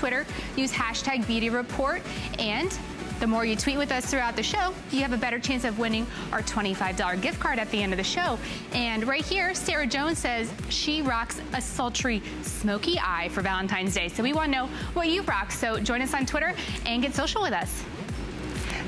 Twitter, use hashtag BeautyReport, and the more you tweet with us throughout the show, you have a better chance of winning our $25 gift card at the end of the show. And right here, Sarah Jones says she rocks a sultry smoky eye for Valentine's Day. So we want to know what you rock. So join us on Twitter and get social with us.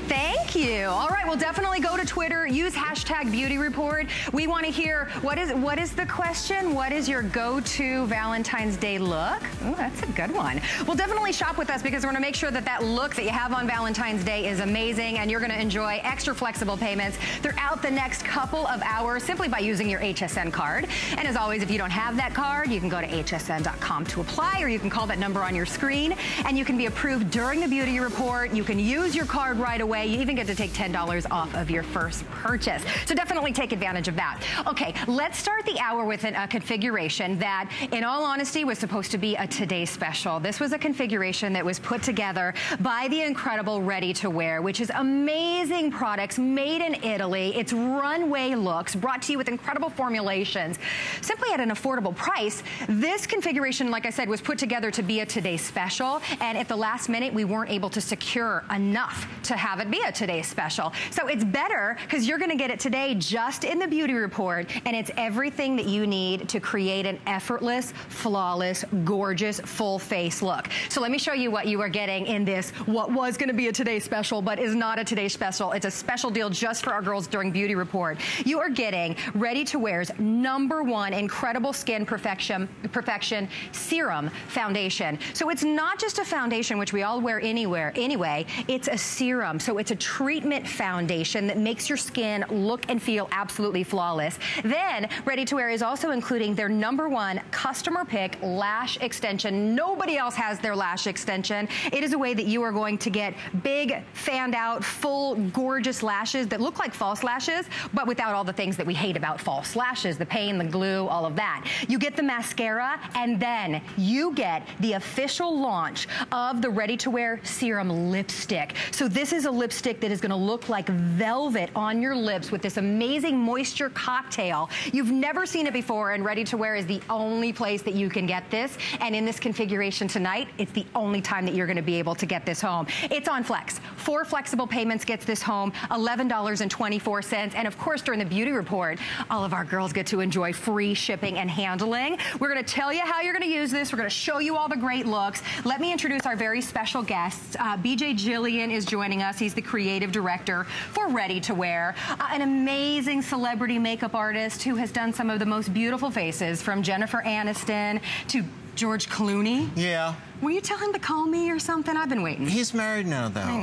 Thank you. All right, well, definitely go to Twitter. Use hashtag BeautyReport. We want to hear what is the question? What is your go-to Valentine's Day look? Ooh, that's a good one. Well, definitely shop with us because we're going to make sure that that look that you have on Valentine's Day is amazing, and you're going to enjoy extra flexible payments throughout the next couple of hours simply by using your HSN card. And as always, if you don't have that card, you can go to hsn.com to apply, or you can call that number on your screen, and you can be approved during the Beauty Report. You can use your card right away. You even get to take $10 off of your first purchase. So definitely take advantage of that. Okay, let's start the hour with a configuration that, in all honesty, was supposed to be a today special. This was a configuration that was put together by the incredible Ready to Wear, which is amazing products made in Italy. It's runway looks brought to you with incredible formulations, simply at an affordable price. This configuration, like I said, was put together to be a today special, and at the last minute, we weren't able to secure enough to have it be a today's special. So it's better because you're going to get it today just in the Beauty Report, and it's everything that you need to create an effortless, flawless, gorgeous, full face look. So let me show you what you are getting in this, what was going to be a today's special but is not a today's special. It's a special deal just for our girls during Beauty Report. You are getting Ready to Wear's #1 incredible skin perfection serum foundation. So it's not just a foundation, which we all wear anyway, it's a serum. So it's a treatment foundation that makes your skin look and feel absolutely flawless. Then Ready to Wear is also including their #1 customer pick lash extension. Nobody else has their lash extension. It is a way that you are going to get big, fanned out, full, gorgeous lashes that look like false lashes, but without all the things that we hate about false lashes, the pain, the glue, all of that. You get the mascara, and then you get the official launch of the Ready to Wear serum lipstick. So this is a lipstick that is going to look like velvet on your lips with this amazing moisture cocktail. You've never seen it before, and Ready to Wear is the only place that you can get this. And in this configuration tonight, it's the only time that you're going to be able to get this home. It's on Flex. 4 flexible payments gets this home, $11.24. And of course, during the Beauty Report, all of our girls get to enjoy free shipping and handling. We're going to tell you how you're going to use this. We're going to show you all the great looks. Let me introduce our very special guests. BJ Jillian is joining us. He's the creative director for Ready to Wear, an amazing celebrity makeup artist who has done some of the most beautiful faces, from Jennifer Aniston to George Clooney. Yeah. Will you tell him to call me or something? I've been waiting. He's married now, though. I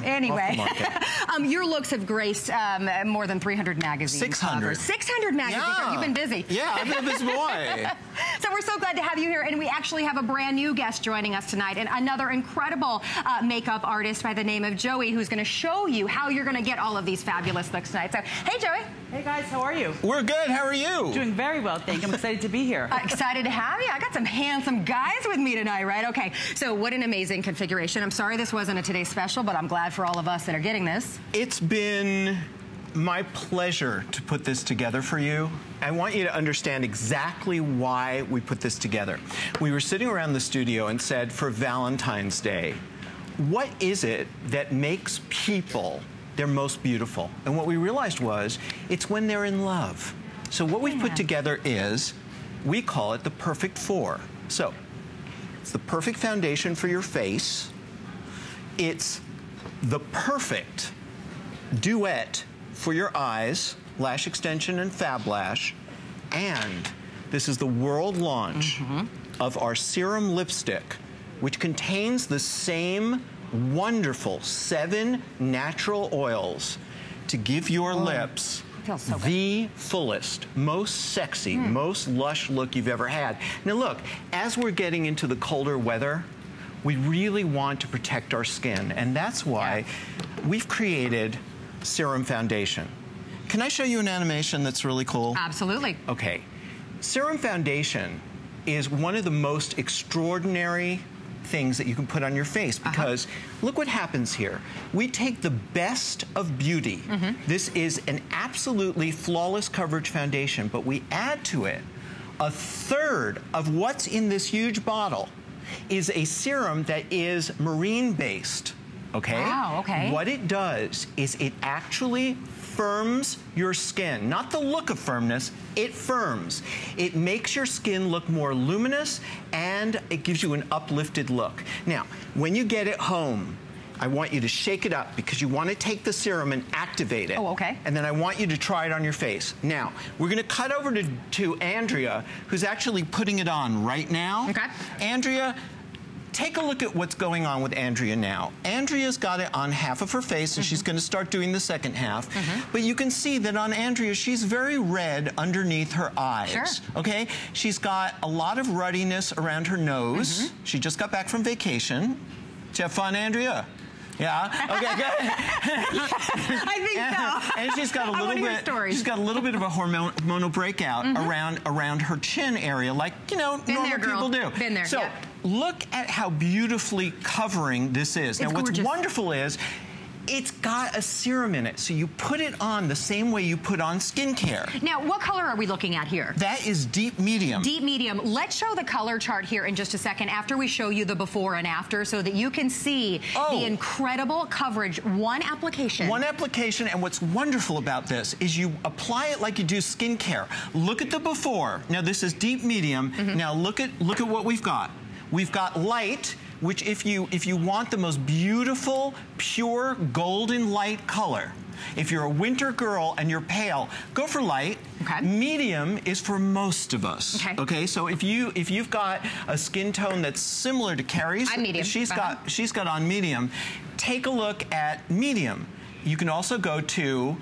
know. Anyway, your looks have graced more than 300 magazines. 600. 600 magazines. Yeah. You've been busy. Yeah, I've been a busy boy. So we're so glad to have you here, and we actually have a brand new guest joining us tonight, and another incredible makeup artist by the name of Joey, who's going to show you how you're going to get all of these fabulous looks tonight. So, hey, Joey. Hey, guys. How are you? We're good. How are you? Doing very well, thank you. I'm excited to be here. Excited to have you. I got some handsome guys with me tonight, right? Okay, so what an amazing configuration. I'm sorry this wasn't a today's special, but I'm glad for all of us that are getting this. It's been my pleasure to put this together for you. I want you to understand exactly why we put this together. We were sitting around the studio and said, for Valentine's Day, what is it that makes people their most beautiful? And what we realized was, it's when they're in love. So what we've put together is, we call it the perfect four. So it's the perfect foundation for your face. It's the perfect duet for your eyes, lash extension and fab lash. And this is the world launch of our serum lipstick, which contains the same wonderful 7 natural oils to give your lips so the fullest, most sexy, most lush look you've ever had. Now look, as we're getting into the colder weather, we really want to protect our skin, and that's why we've created serum foundation. Can I show you an animation that's really cool? Absolutely. Okay. Serum foundation is one of the most extraordinary things that you can put on your face, because look what happens here. We take the best of beauty. This is an absolutely flawless coverage foundation, but we add to it 1/3 of what's in this huge bottle. is a serum that is marine-based, okay? Wow, okay. What it does is it actually firms your skin. Not the look of firmness, it firms. It makes your skin look more luminous and it gives you an uplifted look. Now, when you get it home, I want you to shake it up because you want to take the serum and activate it. Oh, okay. And then I want you to try it on your face. Now, we're going to cut over to Andrea, who's actually putting it on right now. Okay. Andrea, take a look at what's going on with Andrea now. Andrea's got it on half of her face, and she's going to start doing the second half. But you can see that on Andrea, she's very red underneath her eyes. Sure. Okay? She's got a lot of ruddiness around her nose. She just got back from vacation. Did you have fun, Andrea? Yeah. Okay. Good. I think so. And she's got a little bit. She's got a little bit of a hormonal breakout around her chin area, like normal people do. Been there. So look at how beautifully covering this is. Now, what's wonderful is, it's got a serum in it, so you put it on the same way you put on skincare. Now, what color are we looking at here? That is deep medium. Deep medium. Let's show the color chart here in just a second after we show you the before and after so that you can see the incredible coverage. One application. One application, and what's wonderful about this is you apply it like you do skincare. Look at the before. Now, this is deep medium. Now, look at what we've got. We've got light, which if you want the most beautiful, pure, golden light color, if you're a winter girl and you're pale, go for light. Okay. Medium is for most of us. Okay. Okay. So if you've got a skin tone that's similar to Carrie's, I'm medium. She's got on medium. Take a look at medium. You can also go to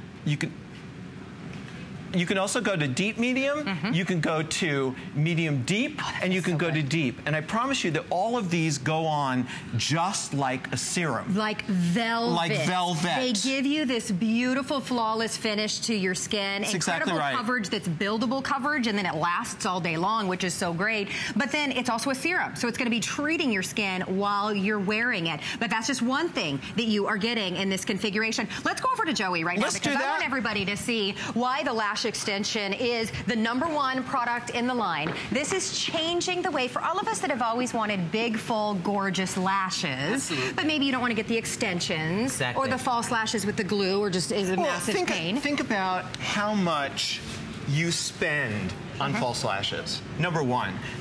you can also go to deep medium, you can go to medium deep, and you can go to deep. And I promise you that all of these go on just like a serum. Like velvet. Like velvet. They give you this beautiful, flawless finish to your skin. That's incredible coverage that's buildable coverage, and then it lasts all day long, which is so great. But then it's also a serum, so it's going to be treating your skin while you're wearing it. But that's just one thing that you are getting in this configuration. Let's go over to Joey right now, because I want everybody to see why the lash extension is the #1 product in the line. This is changing the way for all of us that have always wanted big, full, gorgeous lashes. Absolutely. But maybe you don't want to get the extensions or the false lashes with the glue, or just is a massive pain. Think about how much you spend on false lashes, #1.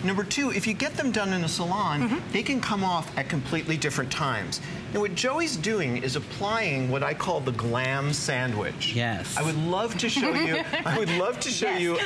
#2, if you get them done in a salon, they can come off at completely different times. Now, what Joey's doing is applying what I call the glam sandwich. Yes. I would love to show you, I would love to show you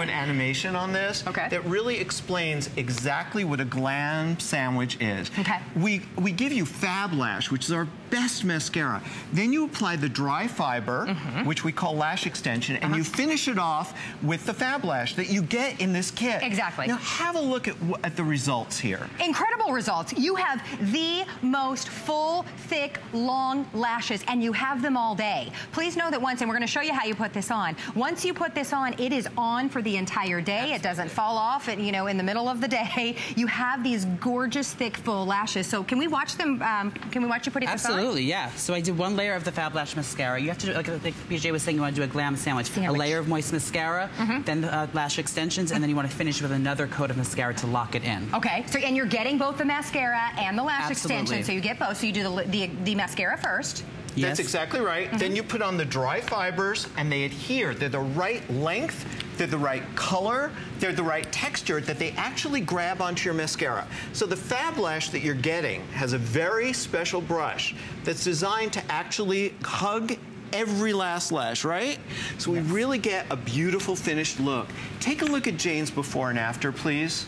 an animation on this that really explains exactly what a glam sandwich is. Okay. We give you Fab Lash, which is our best mascara. Then you apply the dry fiber, which we call lash extension, and you finish it off with the Fab Lash that you get in this kit. Exactly. Now have a look at the results here. Incredible results. You have the most full, thick, long lashes, and you have them all day. Please know that once, and we're going to show you how you put this on. Once you put this on, it is on for the entire day. Absolutely. It doesn't fall off, and in the middle of the day. You have these gorgeous, thick, full lashes. So can we watch them? Can we watch you put it? Absolutely, yeah. So I did one layer of the Fab Lash mascara. You have to do, like BJ was saying, you want to do a glam sandwich. A layer of moist mascara. Then the lash extensions, and then you want to finish with another coat of mascara to lock it in. Okay, so and you're getting both the mascara and the lash extension, so you get both. So you do the mascara first. Yes. That's exactly right. Then you put on the dry fibers, and they adhere. They're the right length, they're the right color, they're the right texture that they actually grab onto your mascara. So the Fab Lash that you're getting has a very special brush that's designed to actually hug every last lash, right? So we really get a beautiful finished look. Take a look at Jane's before and after, please.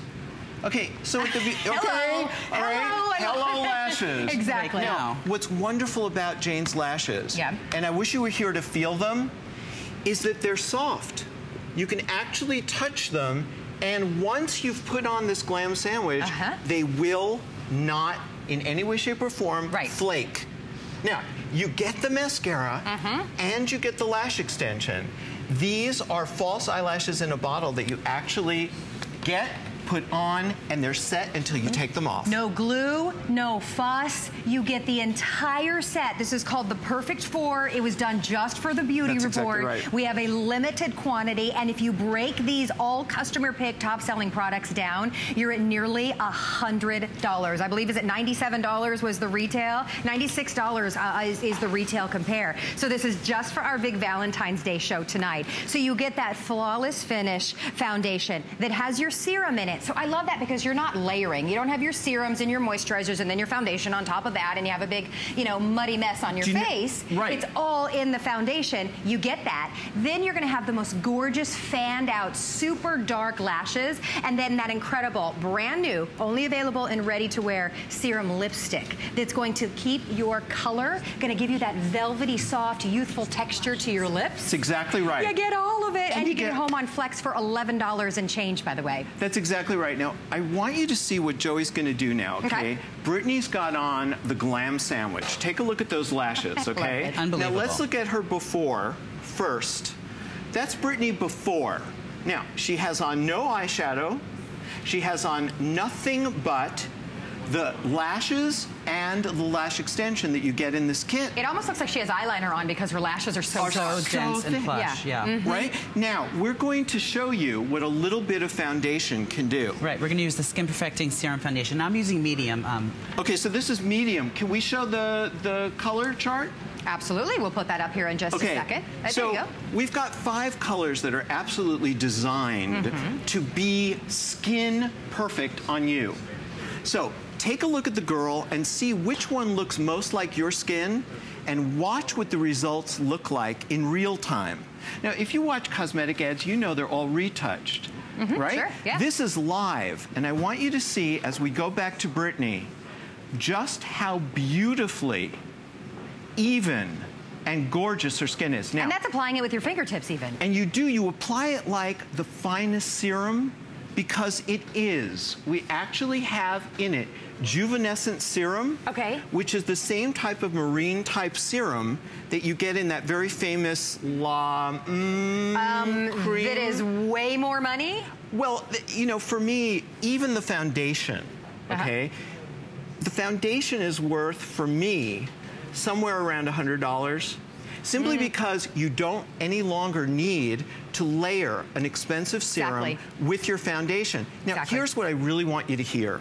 Okay, so at the hello lashes. Exactly. Now, what's wonderful about Jane's lashes, and I wish you were here to feel them, is that they're soft. You can actually touch them, and once you've put on this glam sandwich, they will not, in any way, shape, or form, flake. Now, you get the mascara and you get the lash extension. These are false eyelashes in a bottle that you actually get put on, and they're set until you take them off. No glue, no fuss. You get the entire set. This is called the Perfect Four. It was done just for the Beauty Report. Exactly right. We have a limited quantity, and if you break these all customer-picked top-selling products down, you're at nearly $100. I believe is at $97 was the retail. $96 is the retail compare. So this is just for our big Valentine's Day show tonight. So you get that flawless finish foundation that has your serum in it. So I love that because you're not layering. You don't have your serums and your moisturizers and then your foundation on top of that, and you have a big, you know, muddy mess on your face. Right. It's all in the foundation. You get that. Then you're going to have the most gorgeous fanned out, super dark lashes, and then that incredible, brand new, only available in Ready to Wear serum lipstick that's going to keep your color, going to give you that velvety, soft, youthful texture to your lips. That's exactly right. You get all of it, and you get it home on Flex for $11 and change, by the way. That's exactly right. Now, I want you to see what Joey's going to do now, okay? Brittany's got on the glam sandwich. Take a look at those lashes, okay? Unbelievable. Now, let's look at her before first. That's Brittany before. Now, she has on no eyeshadow. She has on nothing but the lashes and the lash extension that you get in this kit. It almost looks like she has eyeliner on because her lashes are so dense and plush. Yeah. Mm-hmm. Right? Now, we're going to show you what a little bit of foundation can do. Right. We're going to use the Skin Perfecting Serum Foundation. I'm using medium. Okay, so this is medium. Can we show the color chart? Absolutely. We'll put that up here in just a second. So there you go. We've got 5 colors that are absolutely designed to be skin perfect on you. So take a look at the girl and see which one looks most like your skin, and watch what the results look like in real time. Now, if you watch cosmetic ads, you know they're all retouched, right? Sure, yeah. This is live, and I want you to see, as we go back to Brittany, just how beautifully even and gorgeous her skin is. Now, and that's applying it with your fingertips even. And you apply it like the finest serum, because it is. We actually have in it Juvenescent serum, which is the same type of marine type serum that you get in that very famous cream. That is way more money? Well, you know, for me, even the foundation, the foundation is worth, for me, somewhere around $100. Simply because you don't any longer need to layer an expensive serum with your foundation. Now, here's what I really want you to hear.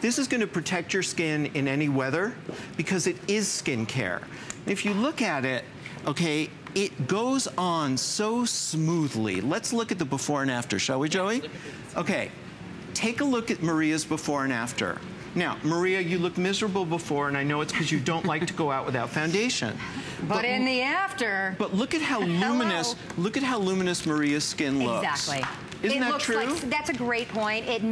This is going to protect your skin in any weather because it is skincare. If you look at it, it goes on so smoothly. Let's look at the before and after, shall we, Joey? Okay, take a look at Maria's before and after. Now, Maria, you look miserable before, and I know it's because you don't like to go out without foundation. But in the after. But look at how luminous. Look at how luminous Maria's skin looks. Exactly. Isn't that true? That's a great point. It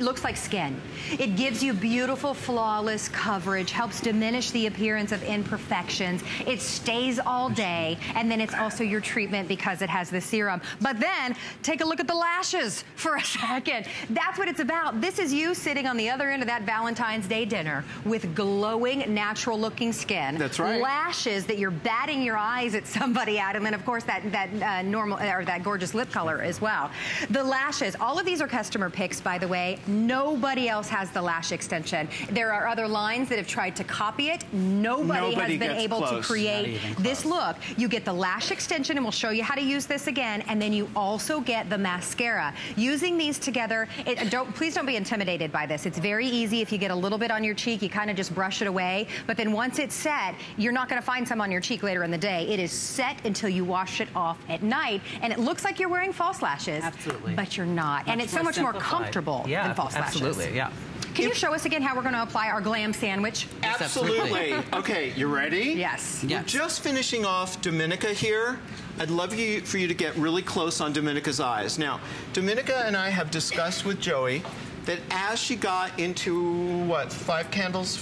looks like skin. It gives you beautiful, flawless coverage, helps diminish the appearance of imperfections. It stays all day, and then it's also your treatment because it has the serum. But then, take a look at the lashes for a second. That's what it's about. This is you sitting on the other end of that Valentine's Day dinner with glowing, natural-looking skin. That's right. Lashes that you're batting your eyes at somebody at, and then, of course, that gorgeous lip color as well. The lashes, all of these are customer picks, by the way. Nobody else has the lash extension. There are other lines that have tried to copy it. Nobody has been able to create this look. You get the lash extension, and we'll show you how to use this again, and then you also get the mascara. Using these together, please don't be intimidated by this. It's very easy. If you get a little bit on your cheek, you kind of just brush it away, but then once it's set, you're not going to find some on your cheek later in the day. It is set until you wash it off at night, and it looks like you're wearing false lashes. Absolutely. But you're not. And it's so much more comfortable than false lashes. Absolutely, yeah. Can you show us again how we're going to apply our glam sandwich? Absolutely. Okay, you ready? Yes. We're just finishing off Domenica here. I'd love for you to get really close on Domenica's eyes. Now, Domenica and I have discussed with Joey that as she got into, what, 50 candles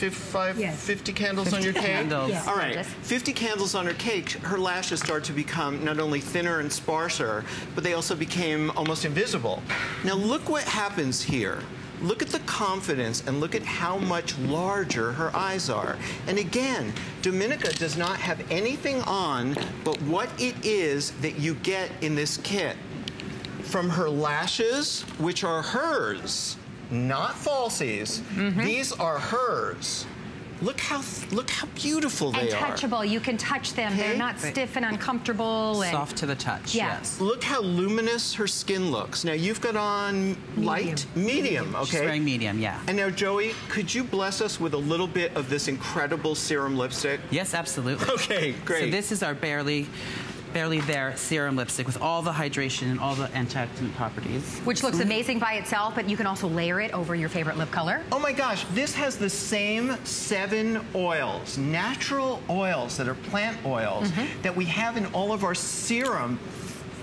on your cake? Yes. All right, 50 candles on her cake, her lashes start to become not only thinner and sparser, but they also became almost invisible. Now look what happens here. Look at the confidence and look at how much larger her eyes are. And again, Domenica does not have anything on but what it is that you get in this kit. from her lashes, which are hers, not falsies. Mm-hmm. These are hers. Look how beautiful they are. And touchable. You can touch them. Okay. They're not stiff and uncomfortable. And soft to the touch. Yeah. Yes. Look how luminous her skin looks. Now you've got on light, medium. Okay. She's wearing medium. Yeah. And now Joey, could you bless us with a little bit of this incredible serum lipstick? Yes, absolutely. Okay, great. So this is our barely there serum lipstick with all the hydration and all the antioxidant properties. Which looks amazing by itself, but you can also layer it over your favorite lip color. Oh my gosh, this has the same 7 oils, natural oils that are plant oils, that we have in all of our serum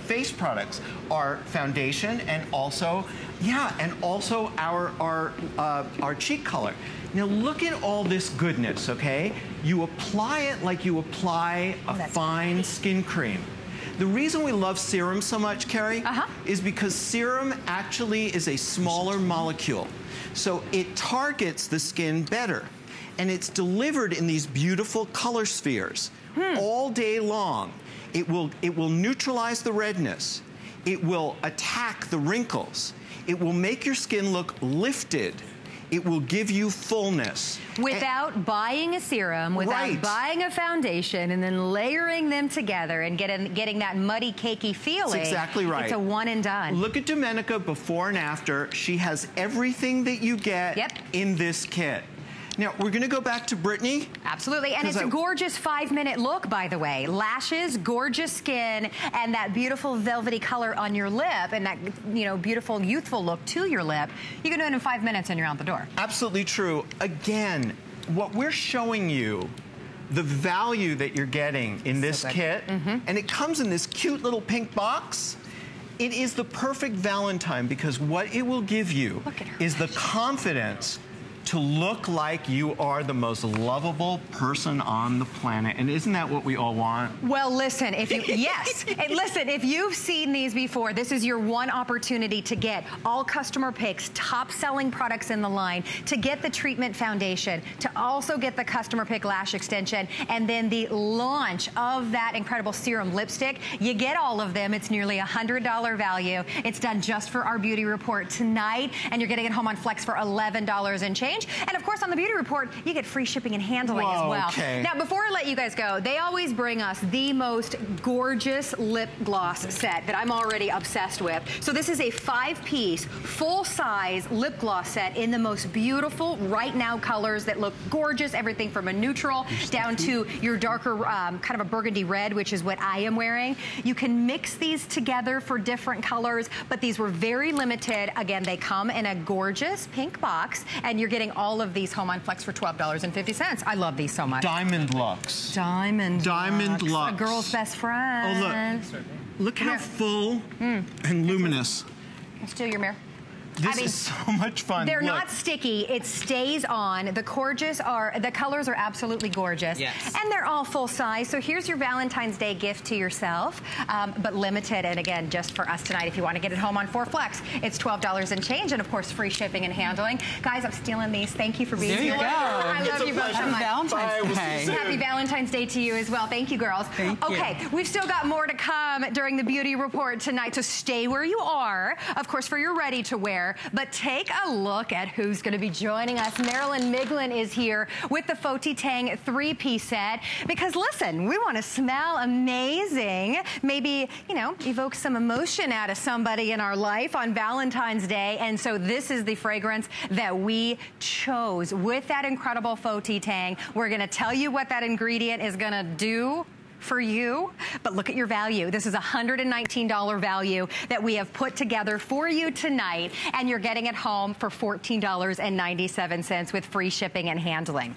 face products, our foundation, and also, our cheek color. Now look at all this goodness, okay? You apply it like you apply a fine skin cream. The reason we love serum so much, Carrie, is because serum actually is a smaller molecule. So it targets the skin better. And it's delivered in these beautiful color spheres all day long. It will neutralize the redness. It will attack the wrinkles. It will make your skin look lifted. It will give you fullness. Without buying a serum, without buying a foundation, and then layering them together and getting that muddy, cakey feeling. That's exactly right. It's a one and done. Look at Domenica before and after. She has everything that you get in this kit. Now, we're going to go back to Brittany. Absolutely. And it's a gorgeous 5-minute look, by the way. Lashes, gorgeous skin, and that beautiful velvety color on your lip, and that, you know, beautiful youthful look to your lip. You can do it in 5 minutes and you're out the door. Absolutely true. Again, what we're showing you, the value that you're getting in this kit, and it comes in this cute little pink box. It is the perfect Valentine because what it will give you is the confidence to look like you are the most lovable person on the planet. And isn't that what we all want? Well, listen, if you, if you've seen these before, this is your one opportunity to get all customer picks, top selling products in the line, to get the treatment foundation, to also get the customer pick lash extension, and then the launch of that incredible serum lipstick. You get all of them. It's nearly $100 value. It's done just for our Beauty Report tonight, and you're getting it home on Flex for $11 and change. And of course, on the Beauty Report, you get free shipping and handling as well. Okay. Now, before I let you guys go, they always bring us the most gorgeous lip gloss set that I'm already obsessed with. So this is a 5-piece, full-size lip gloss set in the most beautiful right now colors that look gorgeous. Everything from a neutral down to your darker kind of a burgundy red, which is what I am wearing. You can mix these together for different colors, but these were very limited. Again, they come in a gorgeous pink box, and you're getting all of these home on Flex for $12.50. I love these so much. Diamond Luxe. Diamond Luxe. A girl's best friend. Oh, look. Look how full and luminous. Let's do your mirror. This is so much fun. They're not sticky. It stays on. The colors are absolutely gorgeous. Yes. And they're all full size. So here's your Valentine's Day gift to yourself, but limited. And again, just for us tonight, if you want to get it home on 4Flex, it's $12 and change. And of course, free shipping and handling. Guys, I'm stealing these. Thank you for being here. There you go. I love you both so much. Valentine's Day. Happy Valentine's Day to you as well. Thank you, girls. Thank you. Okay, we've still got more to come during the Beauty Report tonight. So stay where you are, of course, for your Ready to Wear. But take a look at who's going to be joining us. Marilyn Miglin is here with the Fo-Ti-Tieng 3-piece set. Because listen, we want to smell amazing. Maybe, you know, evoke some emotion out of somebody in our life on Valentine's Day. And so this is the fragrance that we chose with that incredible Fo-Ti-Tieng. We're going to tell you what that ingredient is going to do for you, but look at your value. This is $119 value that we have put together for you tonight, and you're getting it home for $14.97 with free shipping and handling.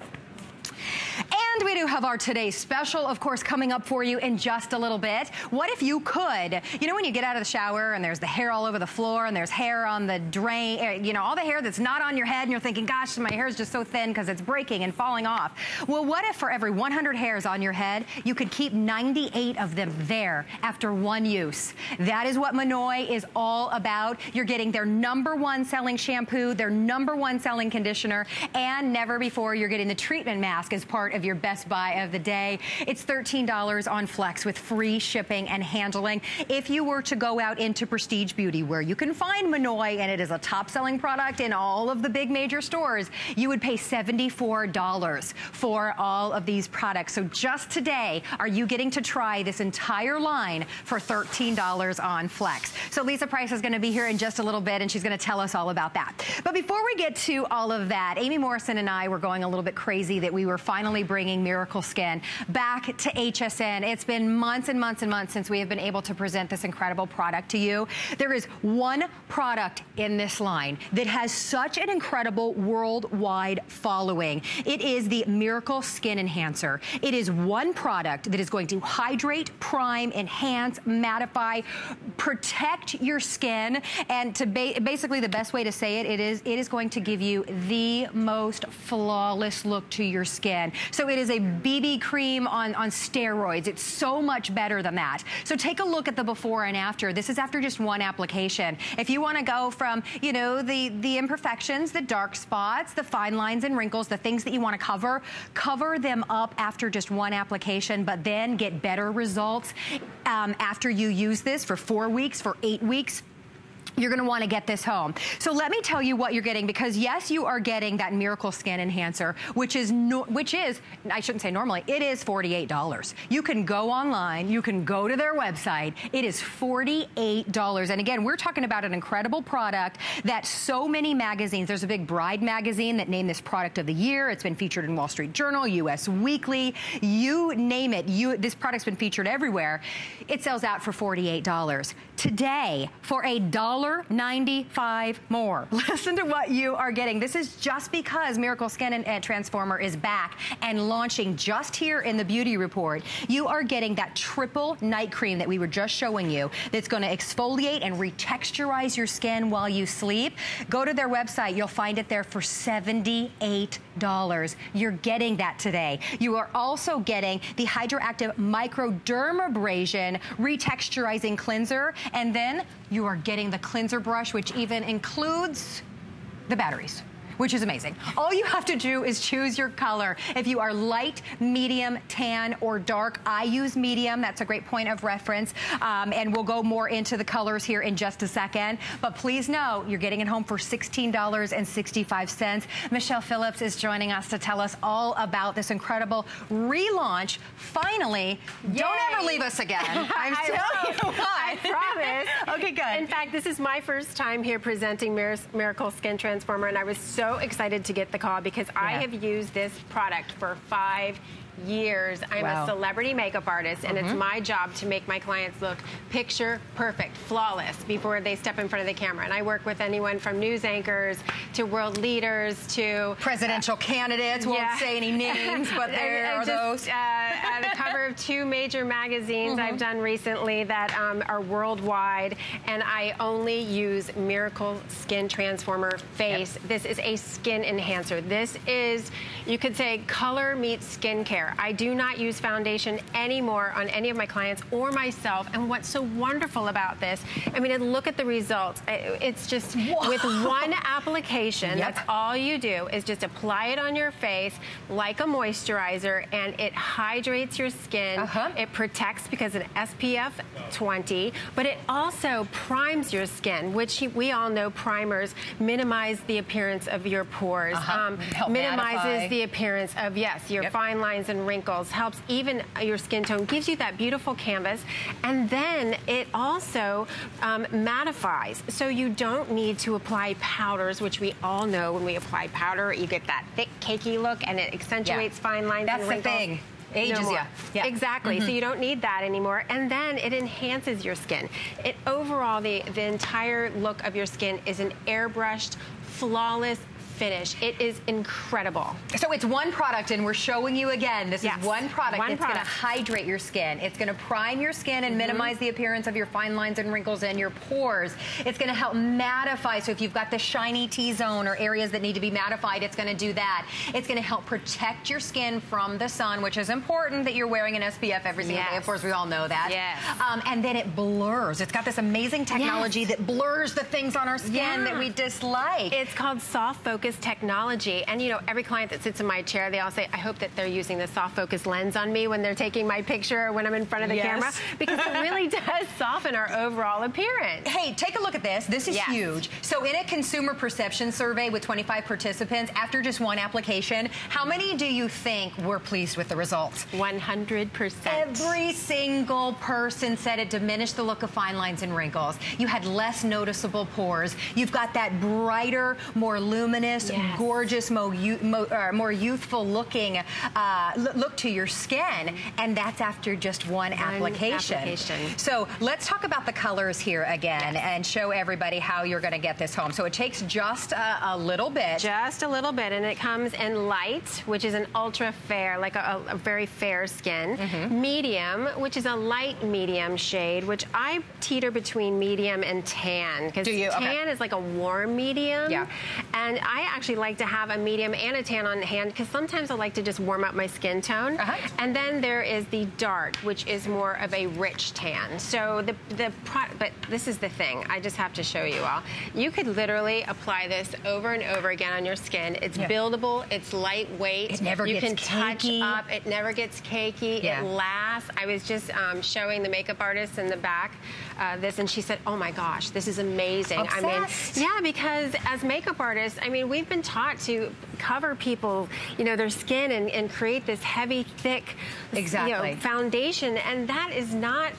And we do have our today's special, of course, coming up for you in just a little bit. What if you could? You know, when you get out of the shower and there's the hair all over the floor and there's hair on the drain, you know, all the hair that's not on your head, and you're thinking, gosh, my hair is just so thin because it's breaking and falling off. Well, what if for every 100 hairs on your head, you could keep 98 of them there after one use? That is what Minoy is all about. You're getting their #1 selling shampoo, their #1 selling conditioner, and never before you're getting the treatment mask as part of your best buy of the day. It's $13 on Flex with free shipping and handling. If you were to go out into Prestige Beauty, where you can find Minoy, and it is a top-selling product in all of the big major stores, you would pay $74 for all of these products. So just today, are you getting to try this entire line for $13 on Flex. So Lisa Price is gonna be here in just a little bit, and she's gonna tell us all about that. But before we get to all of that, Amy Morrison and I were going a little bit crazy that we were finally bringing Miracle Skin back to HSN. It's been months and months and months since we have been able to present this incredible product to you. There is one product in this line that has such an incredible worldwide following. It is the Miracle Skin Enhancer. It is one product that is going to hydrate, prime, enhance, mattify, protect your skin, and to basically the best way to say it, it is going to give you the most flawless look to your skin. So it is a BB cream on steroids. It's so much better than that. So take a look at the before and after. This is after just one application. If you want to go from, you know, the imperfections, the dark spots, the fine lines and wrinkles, the things that you want to cover them up after just one application, but then get better results after you use this for 4 weeks, for 8 weeks. You're gonna wanna get this home. So let me tell you what you're getting, because yes, you are getting that Miracle Skin Enhancer, which is, I shouldn't say normally, it is $48. You can go online, you can go to their website, it is $48. And again, we're talking about an incredible product that so many magazines, there's a big Bride magazine that named this product of the year, it's been featured in Wall Street Journal, US Weekly, you name it, this product's been featured everywhere. It sells out for $48. Today, for $1.95 more. Listen to what you are getting. This is just because Miracle Skin Transformer is back and launching just here in the Beauty Report. You are getting that triple night cream that we were just showing you that's going to exfoliate and retexturize your skin while you sleep. Go to their website. You'll find it there for $78. You're getting that today. You are also getting the Hydroactive Microdermabrasion Retexturizing Cleanser, and then you are getting the cleanser brush, which even includes the batteries, which is amazing. All you have to do is choose your color. If you are light, medium, tan, or dark, I use medium. That's a great point of reference. And we'll go more into the colors here in just a second. But please know, you're getting it home for $16.65. Michelle Phillips is joining us to tell us all about this incredible relaunch. Finally, yay. Don't ever leave us again. I'm telling you why. I promise. Okay, good. In fact, this is my first time here presenting Miracle Skin Transformer, and I was so excited to get the call because I have used this product for 5 years. I'm a celebrity makeup artist, and it's my job to make my clients look picture perfect, flawless before they step in front of the camera. And I work with anyone from news anchors to world leaders to presidential candidates. Won't say any names, but there are those. The cover of two major magazines I've done recently that are worldwide, and I only use Miracle Skin Transformer Face. This is a skin enhancer. This is, you could say, color meets skincare. I do not use foundation anymore on any of my clients or myself. And what's so wonderful about this, I mean, and look at the results. It's just with one application, that's all you do is just apply it on your face like a moisturizer, and it hydrates your skin. It protects because it's SPF 20, but it also primes your skin, which we all know primers minimize the appearance of your pores, minimizes the appearance of, your fine lines and wrinkles, helps even your skin tone, gives you that beautiful canvas, and then it also mattifies. So you don't need to apply powders, which we all know when we apply powder, you get that thick, cakey look, and it accentuates fine lines and wrinkles. That's the thing. Ages you. Yeah. Exactly. So you don't need that anymore. And then it enhances your skin. It overall, the entire look of your skin is an airbrushed, flawless finish. It is incredible. So it's one product, and we're showing you again, this is one product that's going to hydrate your skin. It's going to prime your skin and minimize the appearance of your fine lines and wrinkles and your pores. It's going to help mattify. So if you've got the shiny T-zone or areas that need to be mattified, it's going to do that. It's going to help protect your skin from the sun, which is important that you're wearing an SPF every single day. Of course, we all know that. And then it blurs. It's got this amazing technology that blurs the things on our skin that we dislike. It's called soft focus focus technology. And you know, every client that sits in my chair, they all say, I hope that they're using the soft focus lens on me when they're taking my picture or when I'm in front of the camera, because it really does soften our overall appearance. Hey, take a look at this. This is huge. So in a consumer perception survey with 25 participants, after just one application, how many do you think were pleased with the results? 100%. Every single person said it diminished the look of fine lines and wrinkles. You had less noticeable pores. You've got that brighter, more luminous, gorgeous, more youthful looking look to your skin. And that's after just one application. So let's talk about the colors here again and show everybody how you're going to get this home. So it takes just a little bit. Just a little bit. And it comes in light, which is an ultra fair, like a very fair skin. Medium, which is a light medium shade, which I teeter between medium and tan. Because tan is like a warm medium. And I actually like to have a medium and a tan on hand because sometimes I like to just warm up my skin tone. And then there is the dark, which is more of a rich tan. So the product, but this is the thing, I just have to show you all. You could literally apply this over and over again on your skin. It's buildable, it's lightweight. It never gets cakey. It never gets cakey. It lasts. I was just showing the makeup artist in the back this, and she said, oh my gosh, this is amazing. Obsessed. I mean, because as makeup artists, I mean, we've been taught to cover people, you know, their skin and create this heavy, thick you know, foundation, and that is not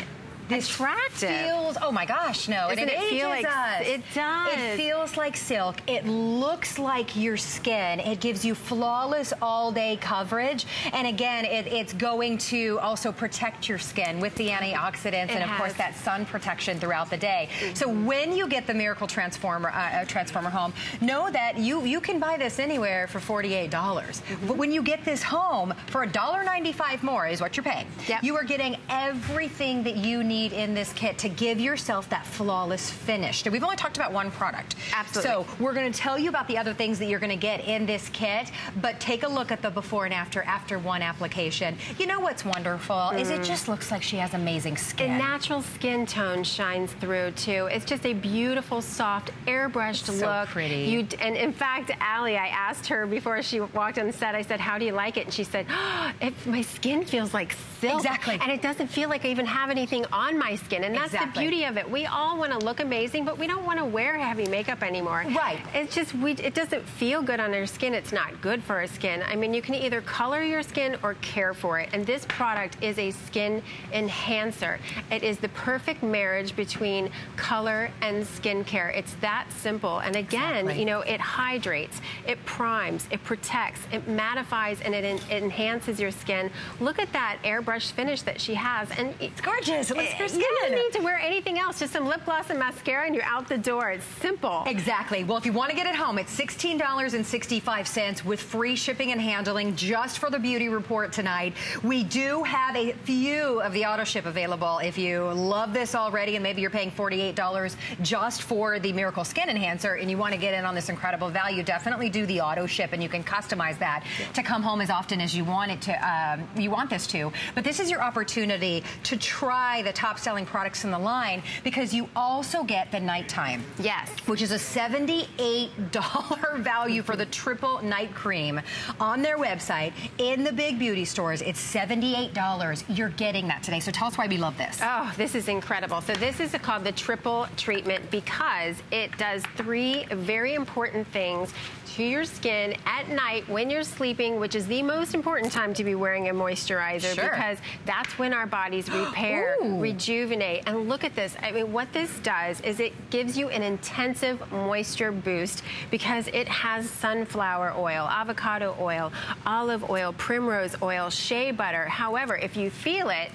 attractive. Feels, oh my gosh, no. Doesn't it feel like, it does. It feels like silk. It looks like your skin. It gives you flawless all-day coverage. And again, it's going to also protect your skin with the antioxidants and, of course, that sun protection throughout the day. So when you get the Miracle Transformer home, know that you can buy this anywhere for $48. But when you get this home, for $1.95 more is what you're paying. You are getting everything that you need in this kit to give yourself that flawless finish. Now, we've only talked about one product. Absolutely. So we're going to tell you about the other things that you're going to get in this kit, but take a look at the before and after, after one application. You know what's wonderful is it just looks like she has amazing skin. The natural skin tone shines through too. It's just a beautiful, soft, airbrushed look. So pretty. And in fact, Allie, I asked her before she walked on the set, I said, how do you like it? And she said, oh, my skin feels like silk. Exactly. And it doesn't feel like I even have anything on my skin, and that's the beauty of it. We all want to look amazing, but we don't want to wear heavy makeup anymore. Right. It's just, it doesn't feel good on our skin. It's not good for our skin. I mean, you can either color your skin or care for it, and this product is a skin enhancer. It is the perfect marriage between color and skincare. It's that simple, and again, you know, it hydrates, it primes, it protects, it mattifies, and it enhances your skin. Look at that airbrush finish that she has, and it's gorgeous. You don't need to wear anything else, just some lip gloss and mascara, and you're out the door. It's simple. Exactly. Well, if you want to get it home, it's $16.65 with free shipping and handling just for the Beauty Report tonight. We do have a few of the auto ship available. If you love this already and maybe you're paying $48 just for the Miracle Skin Enhancer and you want to get in on this incredible value, definitely do the auto ship, and you can customize that to come home as often as you want it to. You want this to. But this is your opportunity to try the top-selling products in the line, because you also get the nighttime. Yes. Which is a $78 value for the triple night cream. On their website, in the big beauty stores, it's $78. You're getting that today. So tell us why we love this. Oh, this is incredible. So this is called the triple treatment because it does three very important things to your skin at night when you're sleeping, which is the most important time to be wearing a moisturizer because that's when our bodies repair, rejuvenate. And look at this. I mean, what this does is it gives you an intensive moisture boost because it has sunflower oil, avocado oil, olive oil, primrose oil, shea butter. However, if you feel it,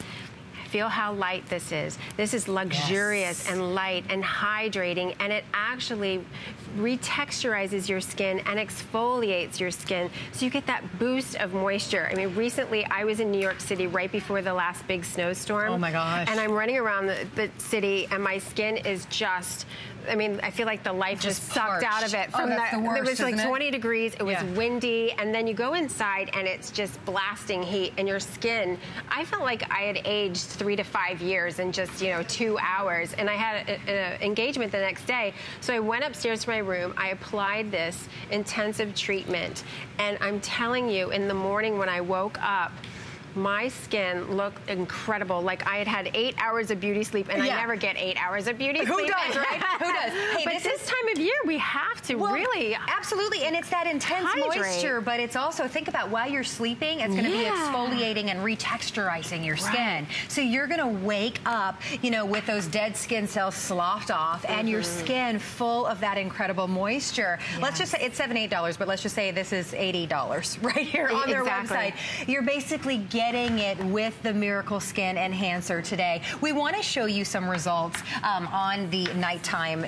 feel how light this is. This is luxurious and light and hydrating, and it actually retexturizes your skin and exfoliates your skin, so you get that boost of moisture. I mean, recently I was in New York City right before the last big snowstorm. Oh my gosh. And I'm running around the city, and my skin is just, I mean, I feel like the life just sucked out of it. It was like 20 degrees, it was windy, and then you go inside and it's just blasting heat, and your skin, I felt like I had aged 3 to 5 years in just, you know, 2 hours, and I had an engagement the next day. So I went upstairs to my room, I applied this intensive treatment, and I'm telling you, in the morning when I woke up, my skin looked incredible. Like I had had 8 hours of beauty sleep, and yeah. I never get 8 hours of beauty sleep. Who does, right? Who does? Hey, but this time of year, we have to really. Absolutely, and it's that intense moisture, but it's also, think about while you're sleeping, it's gonna be exfoliating and retexturizing your skin. So you're gonna wake up, you know, with those dead skin cells sloughed off and your skin full of that incredible moisture. Let's just say, it's $7, $8, but let's just say this is $80 right here on their website. You're basically getting it with the Miracle Skin Enhancer today. We want to show you some results on the nighttime,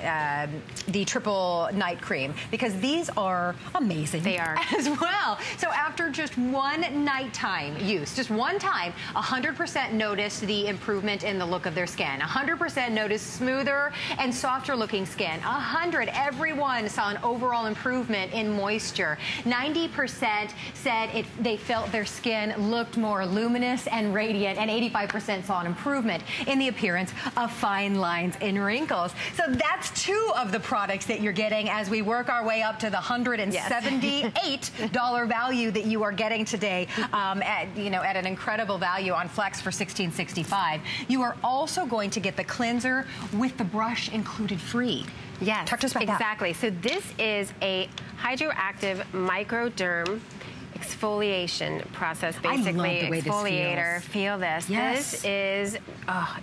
the triple night cream, because these are amazing. They are. As well. So after just one nighttime use, just one time, 100% noticed the improvement in the look of their skin. 100% noticed smoother and softer looking skin. 100, everyone saw an overall improvement in moisture. 90% said they felt their skin looked more luminous and radiant, and 85% saw an improvement in the appearance of fine lines and wrinkles. So that's two of the products that you're getting as we work our way up to the $178 value that you are getting today, at an incredible value on Flex for $16.65. You are also going to get the cleanser with the brush included free. Yes, talk to us about that. So this is a hydroactive microderm exfoliation process, basically. I love the way exfoliator. This feels. Feel this. Yes. This is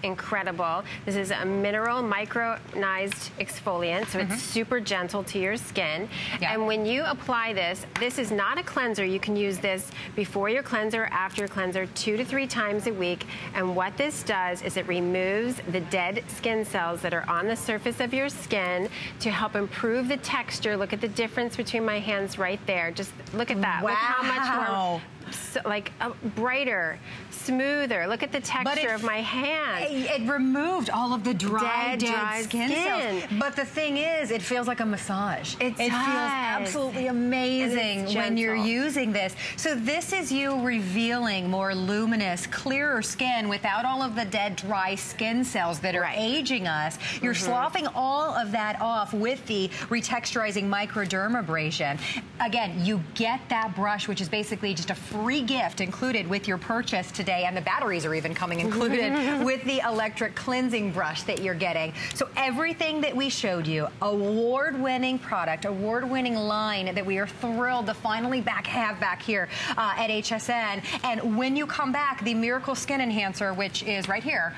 incredible. This is a mineral micronized exfoliant, so it's super gentle to your skin. Yeah. And when you apply this, this is not a cleanser. You can use this before your cleanser, after your cleanser, 2 to 3 times a week. And what this does is it removes the dead skin cells that are on the surface of your skin to help improve the texture. Look at the difference between my hands right there. Just look at that. Wow. Look how much more, so, like, brighter, smoother. Look at the texture of my hand. It removed all of the dead skin cells. But the thing is, it feels like a massage. It feels absolutely amazing when you're using this. So this is you revealing more luminous, clearer skin without all of the dead, dry skin cells that are aging us. You're sloughing all of that off with the retexturizing microdermabrasion. Again, you get that brush, which is basically just a free gift included with your purchase today, and the batteries are even coming included with the electric cleansing brush that you're getting. So everything that we showed you, award-winning product, award-winning line that we are thrilled to finally have back here at HSN. And when you come back, the Miracle Skin Enhancer, which is right here,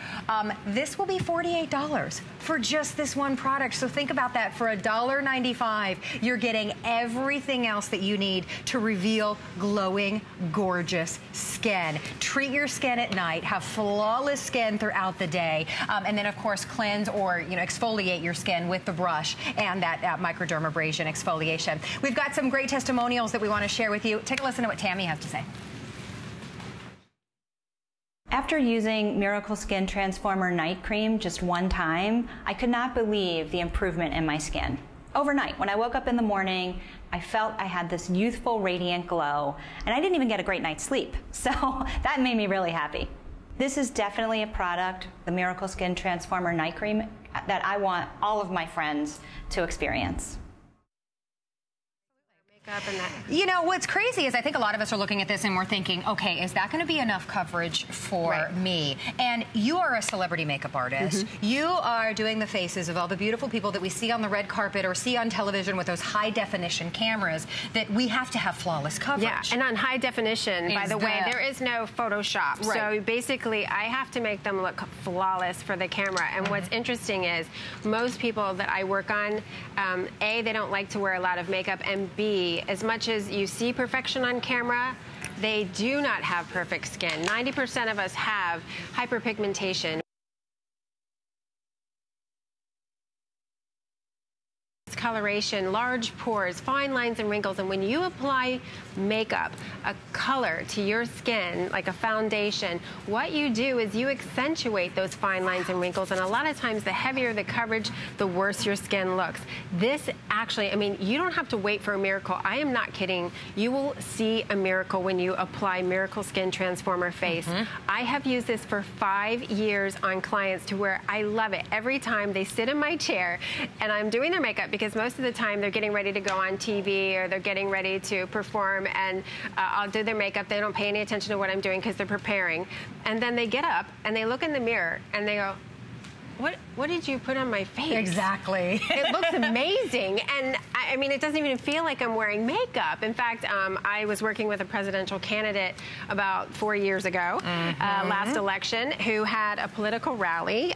this will be $48 for just this one product. So think about that. For $1.95, you're getting everything else that you need to reveal glowing, gorgeous skin. Treat your skin at night. Have flawless skin throughout the day. And then, of course, cleanse or exfoliate your skin with the brush and that microdermabrasion exfoliation. We've got some great testimonials that we want to share with you. Take a listen to what Tammy has to say. After using Miracle Skin Transformer Night Cream just one time, I could not believe the improvement in my skin. Overnight, when I woke up in the morning, I felt I had this youthful, radiant glow, and I didn't even get a great night's sleep. So that made me really happy. This is definitely a product, the Miracle Skin Transformer Night Cream, that I want all of my friends to experience. You know, what's crazy is I think a lot of us are looking at this and we're thinking, okay, is that going to be enough coverage for me? And you are a celebrity makeup artist. You are doing the faces of all the beautiful people that we see on the red carpet or see on television with those high definition cameras, that we have to have flawless coverage. Yeah, and on high definition, by the way, there is no Photoshop. So basically, I have to make them look flawless for the camera. And what's interesting is most people that I work on, A, they don't like to wear a lot of makeup, and B, as much as you see perfection on camera, they do not have perfect skin. 90% of us have hyperpigmentation. Coloration, large pores, fine lines and wrinkles. And when you apply makeup, a color to your skin, like a foundation, what you do is you accentuate those fine lines and wrinkles. And a lot of times, the heavier the coverage, the worse your skin looks. This actually, I mean, you don't have to wait for a miracle. I am not kidding. You will see a miracle when you apply Miracle Skin Transformer Face. I have used this for 5 years on clients to where I love it. Every time they sit in my chair and I'm doing their makeup, because most of the time they're getting ready to go on TV or they're getting ready to perform, and I'll do their makeup. They don't pay any attention to what I'm doing because they're preparing. And then they get up and they look in the mirror and they go, What did you put on my face? Exactly. It looks amazing. And I mean, it doesn't even feel like I'm wearing makeup. In fact, I was working with a presidential candidate about 4 years ago, last election, who had a political rally.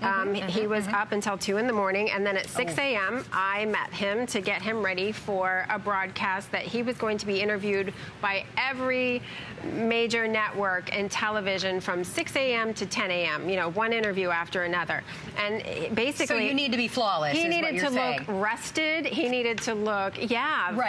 He was up until 2 in the morning. And then at 6 a.m., I met him to get him ready for a broadcast that he was going to be interviewed by every major network and television from 6 a.m. to 10 a.m. You know, one interview after another. And basically, so you need to be flawless. He needed to look rested. He needed to look,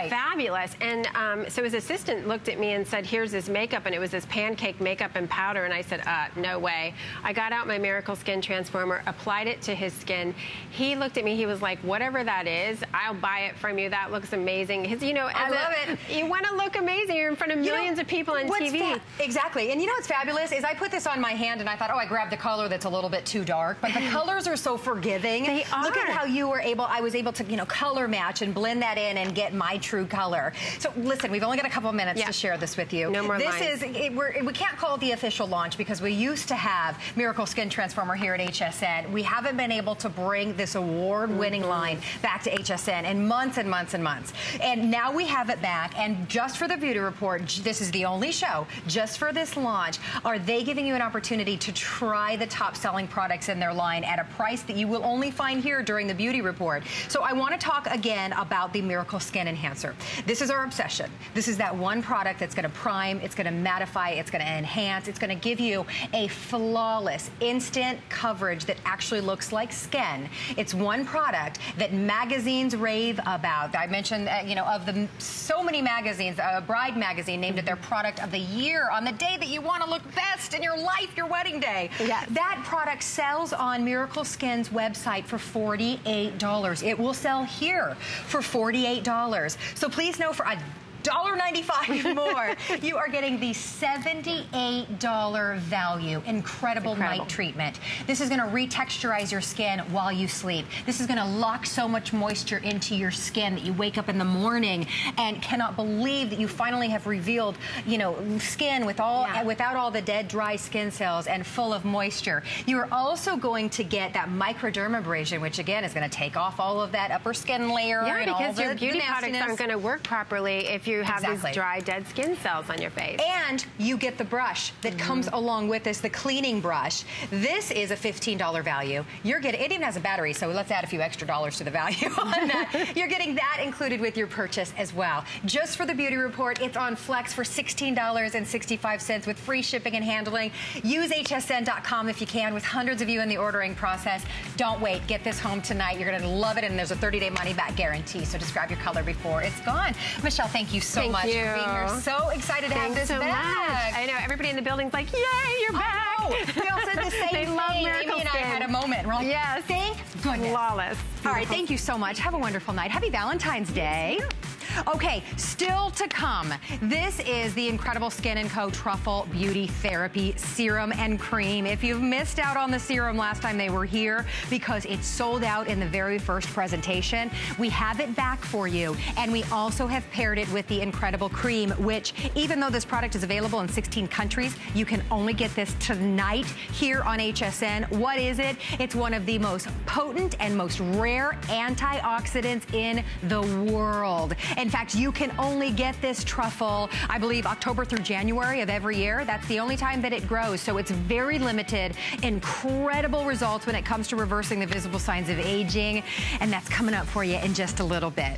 fabulous. And so his assistant looked at me and said, "Here's this makeup," and it was this pancake makeup and powder. And I said, "No way." I got out my Miracle Skin Transformer, applied it to his skin. He looked at me. He was like, "Whatever that is, I'll buy it from you. That looks amazing." His, you know, I love it. You want to look amazing. You're in front of millions of people on TV. Exactly. And you know what's fabulous is I put this on my hand and I thought, "Oh, I grabbed the color that's a little bit too dark," but the color. Are so forgiving. They are. Look at how you were able, I was able to, you know, color match and blend that in and get my true color. So listen, we've only got a couple of minutes to share this with you. No more lines. This is, we can't call it the official launch because we used to have Miracle Skin Transformer here at HSN. We haven't been able to bring this award-winning line back to HSN in months and months and months. And now we have it back, and just for the Beauty Report, this is the only show, just for this launch, are they giving you an opportunity to try the top-selling products in their line at a price that you will only find here during the Beauty Report. So I want to talk again about the Miracle Skin Enhancer. This is our obsession. This is that one product that's going to prime, it's going to mattify, it's going to enhance, it's going to give you a flawless, instant coverage that actually looks like skin. It's one product that magazines rave about. I mentioned, you know, of the so many magazines, Bride Magazine named it their product of the year on the day that you want to look best in your life, your wedding day. Yes. That product sells on Miracle Skin's website for $48. It will sell here for $48. So please know for a $1.95 more, you are getting the $78 value. Incredible night treatment. This is going to retexturize your skin while you sleep. This is going to lock so much moisture into your skin that you wake up in the morning and cannot believe that you finally have revealed, you know, skin with all without all the dead, dry skin cells and full of moisture. You are also going to get that microdermabrasion, which again is going to take off all of that upper skin layer. Yeah, and because all your beauty products aren't going to work properly if you have these dry, dead skin cells on your face. And you get the brush that comes along with this, the cleaning brush. This is a $15 value. You're getting, it even has a battery, so let's add a few extra dollars to the value on that. You're getting that included with your purchase as well. Just for the Beauty Report, it's on Flex for $16.65 with free shipping and handling. Use hsn.com if you can, with hundreds of you in the ordering process. Don't wait. Get this home tonight. You're going to love it, and there's a 30-day money-back guarantee, so just grab your color before it's gone. Michelle, thank you so much for being here. So excited to have this back. I know, everybody in the building's like, yay, you're back. We all said the same thing. They love Miracle Skin. Amy and I had a moment. We're like, thank goodness. Flawless. All right, thank you so much. Have a wonderful night. Happy Valentine's Day. Okay, still to come, this is the incredible Skin & Co. Truffle Beauty Therapy Serum and Cream. If you've missed out on the serum last time they were here, because it sold out in the very first presentation, we have it back for you. And we also have paired it with the incredible cream, which even though this product is available in 16 countries, you can only get this tonight here on HSN. What is it? It's one of the most potent and most rare antioxidants in the world. In fact, you can only get this truffle, I believe, October through January of every year. That's the only time that it grows, so it's very limited. Incredible results when it comes to reversing the visible signs of aging, and that's coming up for you in just a little bit.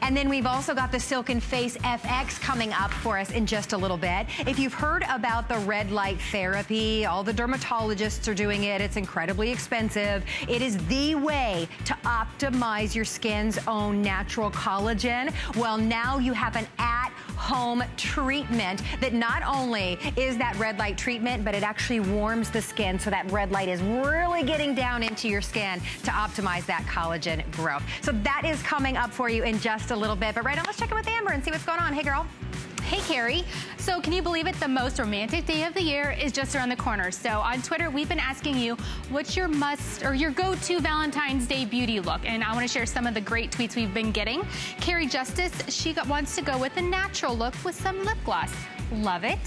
And then we've also got the Silken Face FX coming up for us in just a little bit. If you've heard about the red light therapy, all the dermatologists are doing it. It's incredibly expensive. It is the way to optimize your skin's own natural collagen. Well, Well, now you have an at-home treatment that not only is that red light treatment, but it actually warms the skin, so that red light is really getting down into your skin to optimize that collagen growth. So that is coming up for you in just a little bit. But right now, let's check in with Amber and see what's going on. Hey, girl. Hey, Carrie. So can you believe it? The most romantic day of the year is just around the corner. So on Twitter, we've been asking you what's your must or your go-to Valentine's Day beauty look. And I want to share some of the great tweets we've been getting. Carrie Justice, she wants to go with a natural look with some lip gloss. Love it.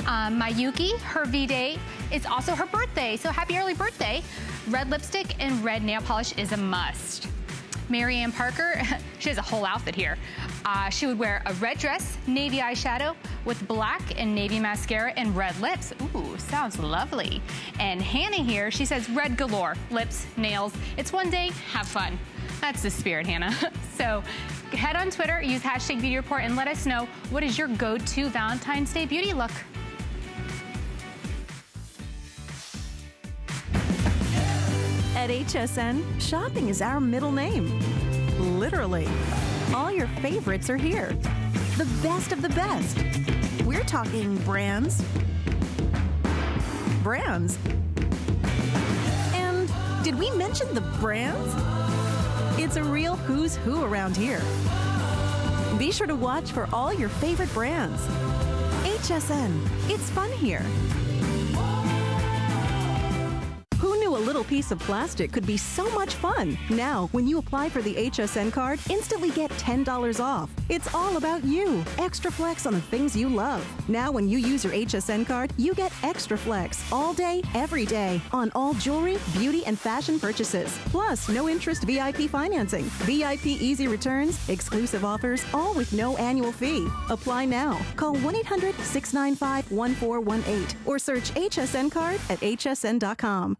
Mayuki, her V-Day is also her birthday. So happy early birthday. Red lipstick and red nail polish is a must. Mary Ann Parker, she has a whole outfit here. She would wear a red dress, navy eyeshadow with black and navy mascara and red lips. Ooh, sounds lovely. And Hannah here, she says red galore, lips, nails. It's one day, have fun. That's the spirit, Hannah. So head on Twitter, use hashtag BeautyReport and let us know what is your go-to Valentine's Day beauty look. At HSN, shopping is our middle name. Literally. All your favorites are here. The best of the best. We're talking brands, and did we mention the brands? It's a real who's who around here. Be sure to watch for all your favorite brands. HSN, it's fun here. A little piece of plastic could be so much fun. Now, when you apply for the HSN card, instantly get $10 off. It's all about you. Extra flex on the things you love. Now, when you use your HSN card, you get extra flex all day, every day on all jewelry, beauty, and fashion purchases. Plus, no interest VIP financing, VIP easy returns, exclusive offers, all with no annual fee. Apply now. Call 1-800-695-1418 or search HSN card at hsn.com.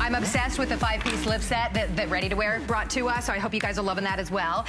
I'm obsessed with the five-piece lip set that Ready to Wear brought to us, so I hope you guys are loving that as well.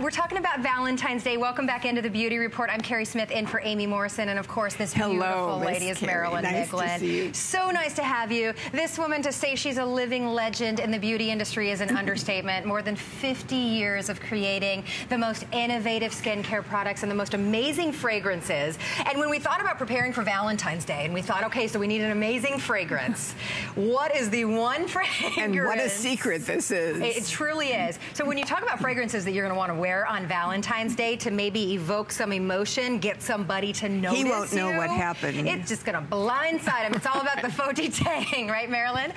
We're talking about Valentine's Day. Welcome back into the Beauty Report. I'm Carrie Smith in for Amy Morrison, and of course, this beautiful lady is Marilyn Miglin. So nice to have you. This woman, to say she's a living legend in the beauty industry is an understatement. More than 50 years of creating the most innovative skincare products and the most amazing fragrances. And when we thought about preparing for Valentine's Day, and we thought, okay, so we need an amazing fragrance. What is the one fragrance? And what a secret this is. It truly is. So when you talk about fragrances that you're going to want to wear on Valentine's Day to maybe evoke some emotion, get somebody to notice you. He won't know what happened. It's just going to blindside him. It's all about the Fo-Ti-Tieng, right, Marilyn?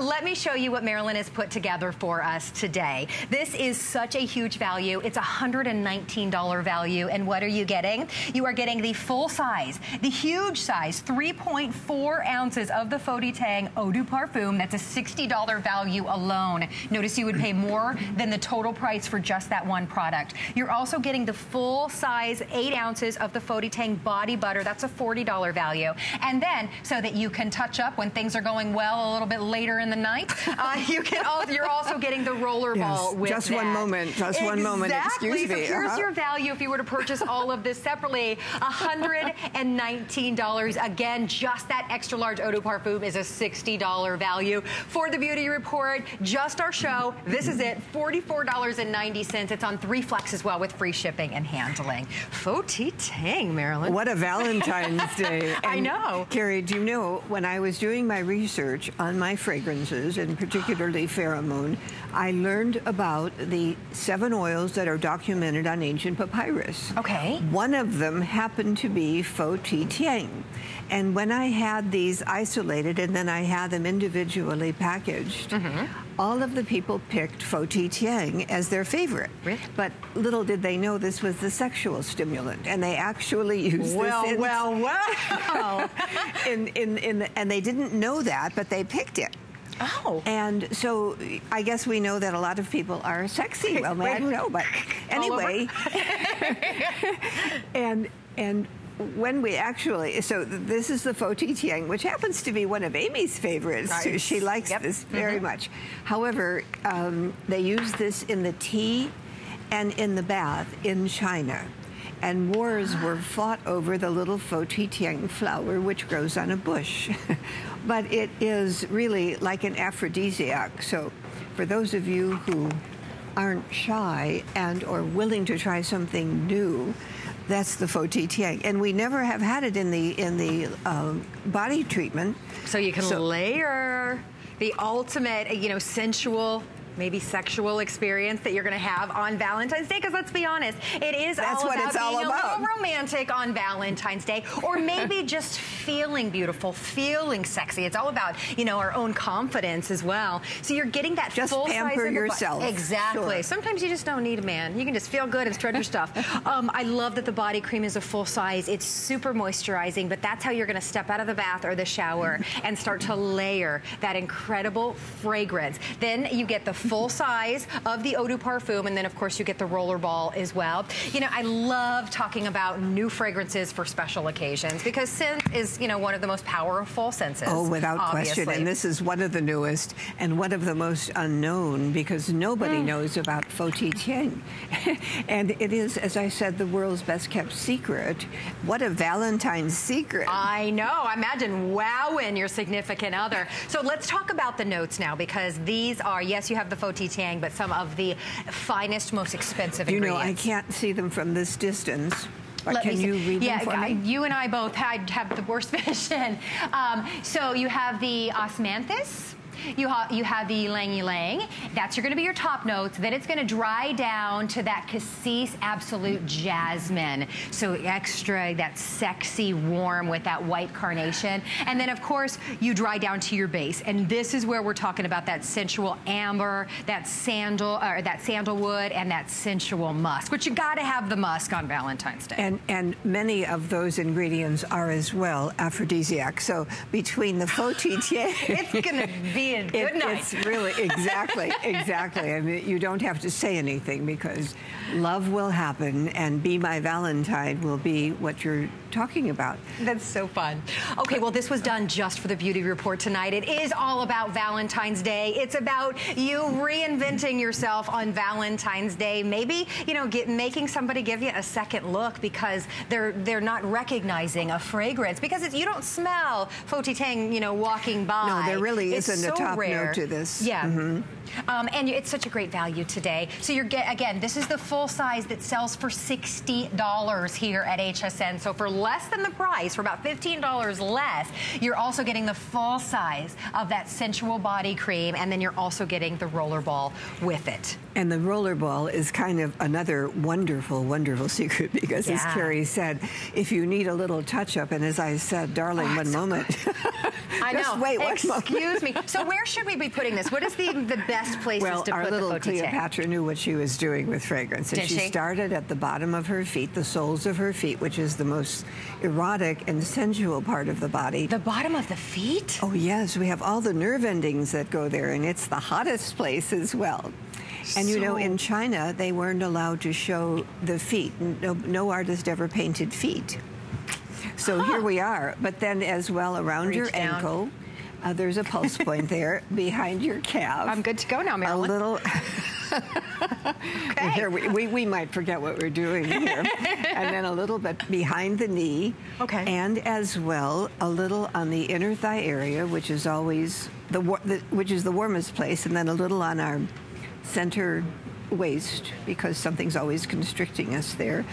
Let me show you what Marilyn has put together for us today. This is such a huge value. It's a $119 value. And what are you getting? You are getting the full size, the huge size, 3.4 ounces of the Fo-Ti-Tieng Eau de Parfum. That's a $60 value alone. Notice you would pay more than the total price for just that one product. You're also getting the full size 8 ounces of the Fo-Ti-Tieng body butter. That's a $40 value. And then, so that you can touch up when things are going well a little bit later in the night, you're also getting the roller ball with just that. Just one moment. Excuse me. So here's your value if you were to purchase all of this separately. $119. Again, just that extra large Eau de Parfum is a $60 value. For the Beauty Report, just our show, this is it, $44.90. It's on 3 Flex as well with free shipping and handling. Fo-Ti-Tieng, Marilyn. What a Valentine's Day. And I know. Carrie, do you know, when I was doing my research on my fragrances, and particularly pheromone, I learned about the 7 oils that are documented on ancient papyrus. Okay. One of them happened to be Fo-Ti-Tieng. And when I had these isolated and then I had them individually packaged, all of the people picked Fo-Ti-Tieng as their favorite. Really? But little did they know this was the sexual stimulant, and they actually used this. And they didn't know that, but they picked it. Oh. And so I guess we know that a lot of people are sexy. Well, I don't know, but anyway. and when we actually, so this is the Fo-Ti-Tieng, which happens to be one of Amy's favorites. Nice. Too. She likes this very much. However, they use this in the tea and in the bath in China. And wars were fought over the little Fo-Ti-Tieng flower, which grows on a bush. But it is really like an aphrodisiac. So for those of you who aren't shy and are willing to try something new, that's the Fo-Ti-Tieng, and we never have had it in the body treatment. So you can layer the ultimate, you know, sensual, maybe sexual experience that you're going to have on Valentine's Day, because let's be honest, it is all about being a little romantic on Valentine's Day, or maybe just feeling beautiful, feeling sexy. It's all about, you know, our own confidence as well. So you're getting that just full size. Just pamper yourself. Exactly. Sure. Sometimes you just don't need a man. You can just feel good and stretch your stuff. I love that the body cream is a full size. It's super moisturizing, but that's how you're going to step out of the bath or the shower and start to layer that incredible fragrance. Then you get the full size of the eau de parfum, and then of course you get the rollerball as well. You know, I love talking about new fragrances for special occasions, because scent is, you know, one of the most powerful senses. Oh, without question. And this is one of the newest and one of the most unknown, because nobody knows about Fo-Ti-Tieng. And it is, as I said, the world's best kept secret. What a Valentine's secret. I know. Imagine wowing your significant other. So let's talk about the notes now, because these are, yes, you have the Fo-Ti-Tieng, but some of the finest, most expensive ingredients. You know, I can't see them from this distance. Can you read them for me? You and I both have the worst vision. So you have the Osmanthus. You have the ylang-ylang. That's going to be your top notes. Then it's going to dry down to that cassis absolute jasmine. So extra, that sexy warm with that white carnation. And then, of course, you dry down to your base. And this is where we're talking about that sensual amber, that sandalwood, and that sensual musk, which you got to have the musk on Valentine's Day. And many of those ingredients are as well aphrodisiac. So between the Fo-Ti-Tieng, it's going to be It's really, exactly. I mean, you don't have to say anything, because love will happen, and Be My Valentine will be what you're talking about. That's so fun. Okay, well, this was done just for the Beauty Report tonight. It is all about Valentine's Day. It's about you reinventing yourself on Valentine's Day. Maybe, you know, making somebody give you a second look because they're not recognizing a fragrance, because you don't smell Fo-Ti-Tieng, you know, walking by. No, there really isn't a top note to this. Yeah. And it's such a great value today. So you're again, this is the full size that sells for $60 here at HSN. So for less than the price, for about $15 less, you're also getting the full size of that sensual body cream, and then you're also getting the rollerball with it. And the rollerball is kind of another wonderful, wonderful secret, because as Carrie said, if you need a little touch-up, and as I said, darling, one moment. I know. Just wait one moment. Excuse me. So where should we be putting this? What is the best places to put the Fo-Ti-Tieng? Well, our little Cleopatra knew what she was doing with fragrance. And she started at the bottom of her feet, the soles of her feet, which is the most erotic and sensual part of the body. The bottom of the feet? Oh, yes. We have all the nerve endings that go there, and it's the hottest place as well. And, you know, in China, they weren't allowed to show the feet. No artist ever painted feet. So here we are. But then as well, around your ankle, there's a pulse point there behind your calf. I'm good to go now, Marilyn. A little... Okay. Here we might forget what we're doing here. And then a little bit behind the knee. Okay. And as well, a little on the inner thigh area, which is always which is the warmest place. And then a little on our center waist, because something's always constricting us there.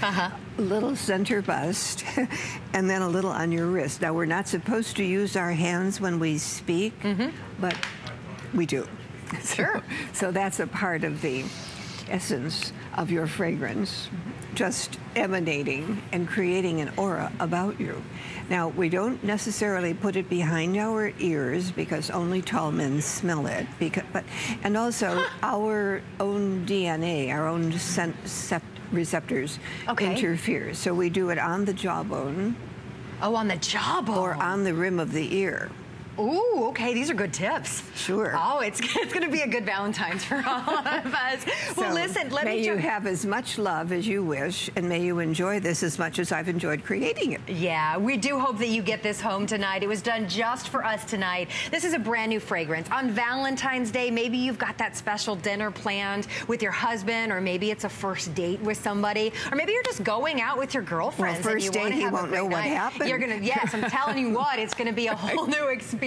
Little center bust, and then a little on your wrist. Now, we're not supposed to use our hands when we speak, but we do. Sure. So that's a part of the essence of your fragrance, just emanating and creating an aura about you. Now, we don't necessarily put it behind our ears, because only tall men smell it. And also, our own DNA, our own scent receptors interfere. So we do it on the jawbone. Oh, on the jawbone. Or on the rim of the ear. Ooh, okay, these are good tips. Sure. Oh, it's going to be a good Valentine's for all of us. Well, so listen, may you have as much love as you wish, and may you enjoy this as much as I've enjoyed creating it. Yeah, we do hope that you get this home tonight. It was done just for us tonight. This is a brand new fragrance. On Valentine's Day, maybe you've got that special dinner planned with your husband, or maybe it's a first date with somebody, or maybe you're just going out with your girlfriends. Well, first date, he won't know what happened. You're gonna, yes, I'm telling you what, it's going to be a whole new experience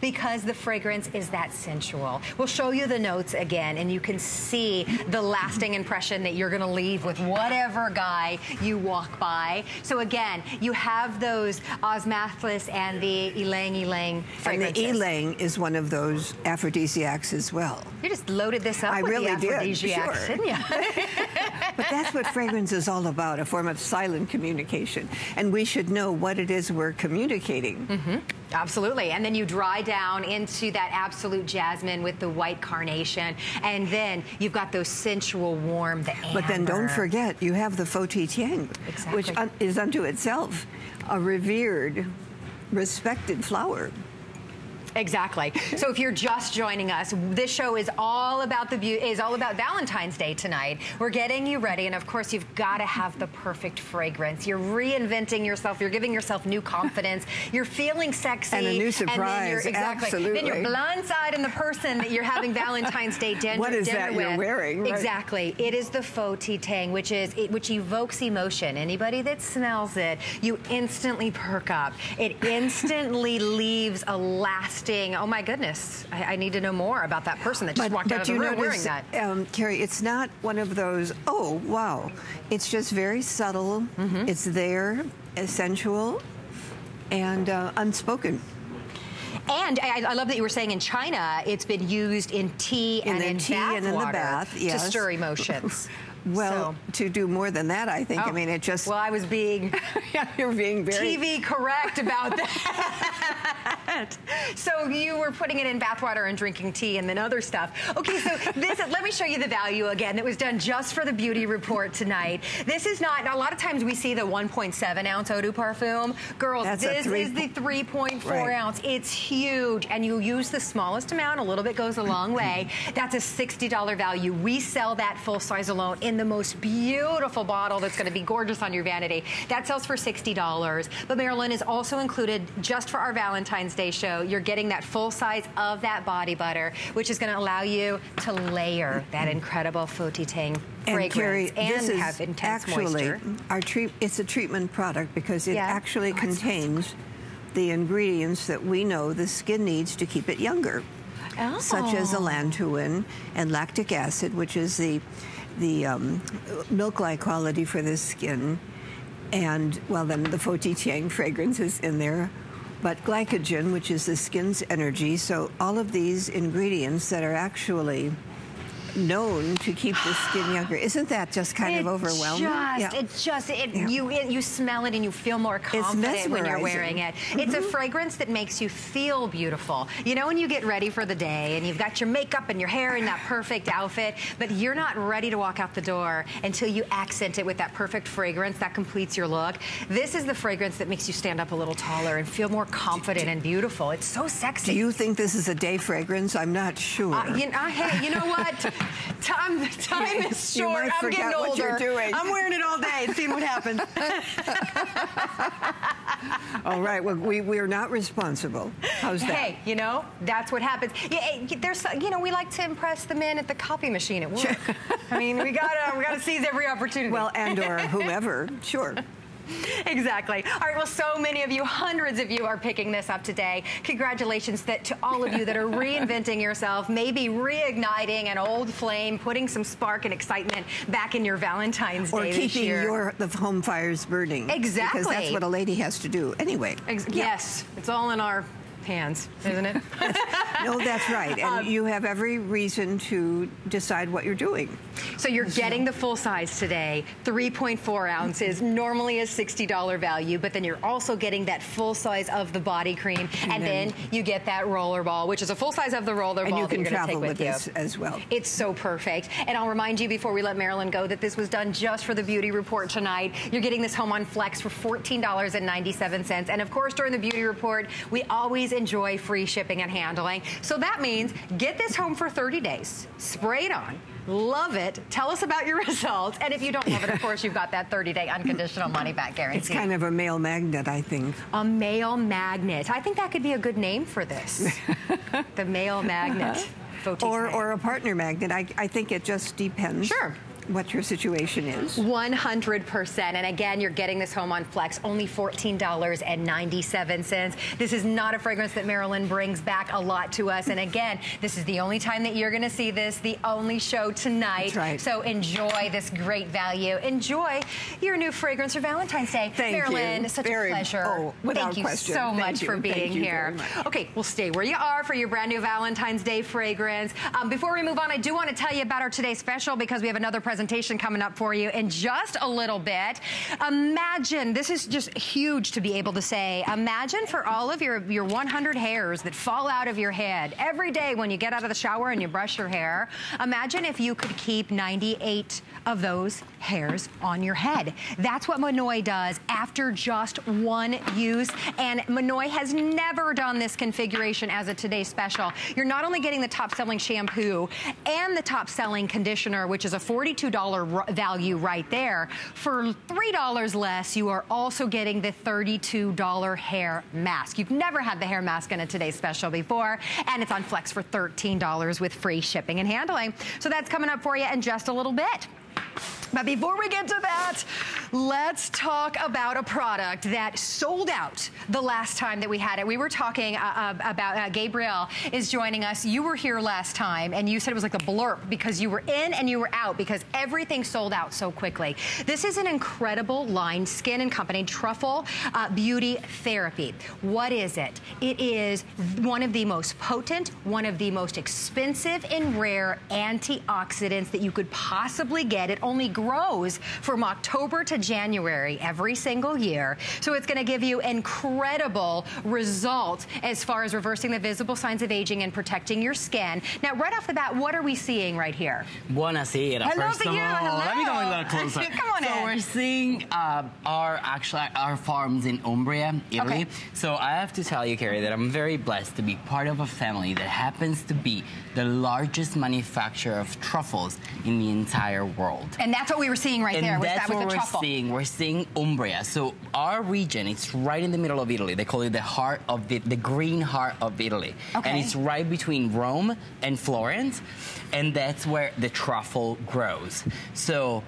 because the fragrance is that sensual. We'll show you the notes again, and you can see the lasting impression that you're going to leave with whatever guy you walk by. So again, you have those Osmanthus and the ylang-ylang fragrances. And the ylang is one of those aphrodisiacs as well. You just loaded this up with the aphrodisiacs, didn't you? But that's what fragrance is all about, a form of silent communication. And we should know what it is we're communicating. Mm-hmm. Absolutely. And then you dry down into that absolute jasmine with the white carnation. And then you've got those sensual warm, the amber. But then don't forget, you have the Fo-Ti-Tieng, which is unto itself a revered, respected flower. Exactly. So if you're just joining us, this show is all about Valentine's Day tonight. We're getting you ready, and of course you've got to have the perfect fragrance. You're reinventing yourself. You're giving yourself new confidence. You're feeling sexy and a new surprise. And then absolutely. Then you're blindsiding the person that you're having Valentine's Day dinner with. What is that you're wearing? Right? Exactly. It is the Fo-Ti-Tieng, which evokes emotion. Anybody that smells it, you instantly perk up. It instantly leaves a lasting. Oh my goodness, I need to know more about that person that just walked out of the room wearing that. Carrie, it's not one of those, oh wow, it's just very subtle, it's there, sensual, and unspoken. And I love that you were saying in China, it's been used in tea and in bath water yes. to stir emotions. Well, to do more than that, I think. Oh. I mean, it just... Well, I was being... You're being very... TV correct about that. So you were putting it in bathwater and drinking tea and then other stuff. Okay, so this... Let me show you the value again that was done just for the Beauty Report tonight. This is not... A lot of times we see the 1.7-ounce eau de parfum. Girls, this is the 3.4-ounce. Right. It's huge. And you use the smallest amount. A little bit goes a long way. That's a $60 value. We sell that full size alone in the most beautiful bottle that's going to be gorgeous on your vanity. That sells for $60. But Marilyn is also included just for our Valentine's Day show. You're getting that full size of that body butter, which is going to allow you to layer that incredible Fo-Ti-Tieng fragrance and have intense moisture. Actually, it's a treatment product because it actually contains the ingredients that we know the skin needs to keep it younger, such as allantoin and lactic acid, which is the milk-like quality for the skin, and well, then the Fo-Ti-Tieng fragrance is in there, but glycogen, which is the skin's energy. So all of these ingredients that are actually known to keep the skin younger. Isn't that just kind of overwhelming? You smell it and you feel more confident when you're wearing it. It's a fragrance that makes you feel beautiful. You know, when you get ready for the day and you've got your makeup and your hair and that perfect outfit, but you're not ready to walk out the door until you accent it with that perfect fragrance that completes your look. This is the fragrance that makes you stand up a little taller and feel more confident and beautiful. It's so sexy. Do you think this is a day fragrance? I'm not sure. Hey, you know what? Time is short. I'm getting older. What you're doing. I'm wearing it all day and seeing what happens. All right. Well, we are not responsible. How's that? Hey, you know, that's what happens. Yeah, there's, you know, we like to impress the men at the copy machine at work. I mean, we gotta seize every opportunity. Well, and or whomever. Sure. Exactly. All right, well, so many of you, hundreds of you are picking this up today. Congratulations to all of you that are reinventing yourself, maybe reigniting an old flame, putting some spark and excitement back in your Valentine's Day this year. Or keeping the home fires burning. Exactly. Because that's what a lady has to do anyway. Yes, it's all in our hands, isn't it? No, that's right. And you have every reason to decide what you're doing. So you're getting the full size today, 3.4 ounces, normally a $60 value, but then you're also getting that full size of the body cream, and then you get that roller ball, which is a full size of the roller ball. And you can travel with this as well. It's so perfect. And I'll remind you before we let Marilyn go that this was done just for the Beauty Report tonight. You're getting this home on Flex for $14.97. And of course, during the Beauty Report, we always enjoy free shipping and handling. So that means get this home for 30 days, spray it on, love it, tell us about your results, and if you don't love it, of course, you've got that 30-day unconditional money-back guarantee. It's kind of a male magnet, I think. A male magnet. I think that could be a good name for this. The male magnet. Or a partner magnet. I think it just depends. Sure. What your situation is. 100%. And again, you're getting this home on Flex, only $14.97. This is not a fragrance that Marilyn brings back a lot to us. And again, this is the only time that you're gonna see this, the only show tonight. That's right. So enjoy this great value. Enjoy your new fragrance for Valentine's Day. Thank Marilyn, you. Such very, a pleasure. Oh, without thank question. You so thank much you. For being thank you here. Very much. Okay, well stay where you are for your brand new Valentine's Day fragrance. Before we move on, I do wanna tell you about our today's special because we have another presentation coming up for you in just a little bit. Imagine, this is just huge to be able to say, imagine for all of your 100 hairs that fall out of your head every day when you get out of the shower and you brush your hair. Imagine if you could keep 98 of those hairs on your head. That's what Minoy does after just one use, and Minoy has never done this configuration as a today special. You're not only getting the top selling shampoo and the top selling conditioner, which is a $42 value right there. For $3 less, you are also getting the $32 hair mask. You've never had the hair mask in a today's special before, and it's on Flex for $13 with free shipping and handling. So that's coming up for you in just a little bit. But before we get to that, let's talk about a product that sold out the last time that we had it. We were talking about Gabriel is joining us. You were here last time, and you said it was like a blurb because you were in and you were out because everything sold out so quickly. This is an incredible line, Skin and Company, Truffle Beauty Therapy. What is it? It is one of the most potent, one of the most expensive and rare antioxidants that you could possibly get. It only grows from October to January every single year. So it's going to give you incredible results as far as reversing the visible signs of aging and protecting your skin. Now, right off the bat, what are we seeing right here? Buona sera, first of all. Hello. Let me go a little closer. Come on in. So we're seeing our farms in Umbria, Italy. Okay. So I have to tell you, Carrie, that I'm very blessed to be part of a family that happens to be the largest manufacturer of truffles in the entire world. And that's what we were seeing right there. That's what we're seeing. We're seeing Umbria. So our region, it's right in the middle of Italy. They call it the heart of the green heart of Italy. Okay. And it's right between Rome and Florence. And that's where the truffle grows. So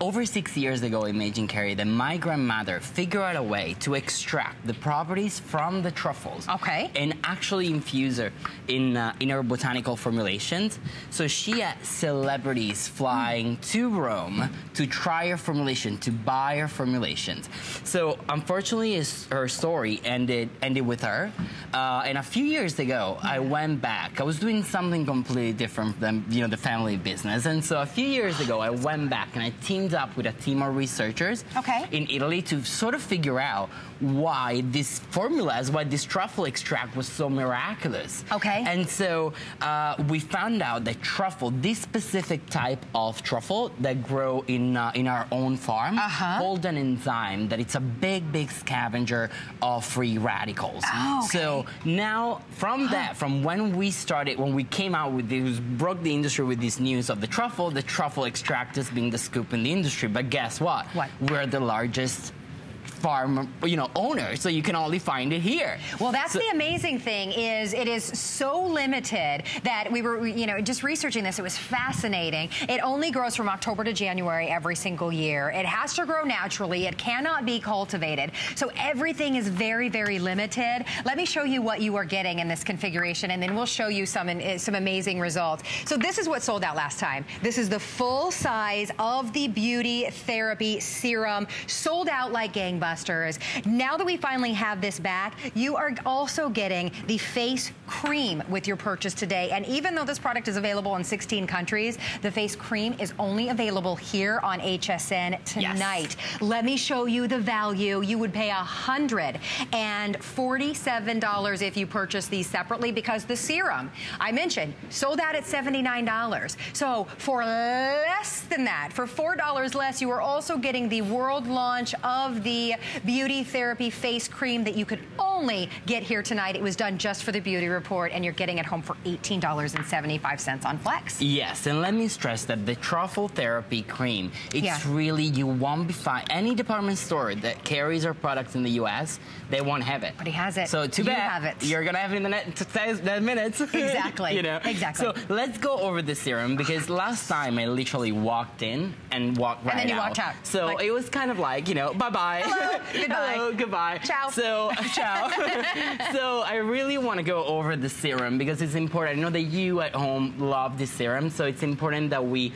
over 6 years ago, imagine, Carrie, that my grandmother figured out a way to extract the properties from the truffles. Okay. And actually infuse her in her botanical formulations. So she had celebrities flying to Rome to try her formulation, to buy her formulations. So unfortunately, her story ended with her. And a few years ago, I went back. I was doing something completely different than the family business. And so a few years ago, I went back and I teamed up with a team of researchers in Italy to sort of figure out why this formula, why this truffle extract was so miraculous. Okay. And so we found out that truffle, this specific type of truffle that grow in our own farm, hold an enzyme that it's a big scavenger of free radicals. Oh, okay. So now from that, from when we came out with this, broke the industry with this news of the truffle extract is being the scoop in the industry. But guess what? What? We're the largest farm, owner, so you can only find it here. Well, that's the amazing thing is it is so limited that we were, just researching this. It was fascinating. It only grows from October to January every single year. It has to grow naturally. It cannot be cultivated. So everything is very, very limited. Let me show you what you are getting in this configuration, and then we'll show you some amazing results. So this is what sold out last time. This is the full size of the Beauty Therapy Serum, sold out like gangbusters. Now that we finally have this back, you are also getting the face cream with your purchase today. And even though this product is available in 16 countries, the face cream is only available here on HSN tonight. Yes. Let me show you the value. You would pay $147 if you purchase these separately because the serum, I mentioned, sold out at $79. So for less than that, for $4 less, you are also getting the world launch of the the Beauty Therapy Face Cream that you could only get here tonight. It was done just for the Beauty Report, and you're getting it home for $18.75 on Flex. Yes, and let me stress that the Truffle Therapy Cream, it's really, you won't be fine. Any department store that carries our products in the U.S., they won't have it. But he has it. So too bad. You're going to have it in the next minutes. Exactly. You know? Exactly. So let's go over the serum, because last time I literally walked in and walked right out. And then you walked out. So like, it was kind of like, you know, bye-bye. Hello, goodbye. Hello, goodbye. Ciao. So, ciao. So I really want to go over the serum because it's important. I know that you at home love the serum, so it's important that we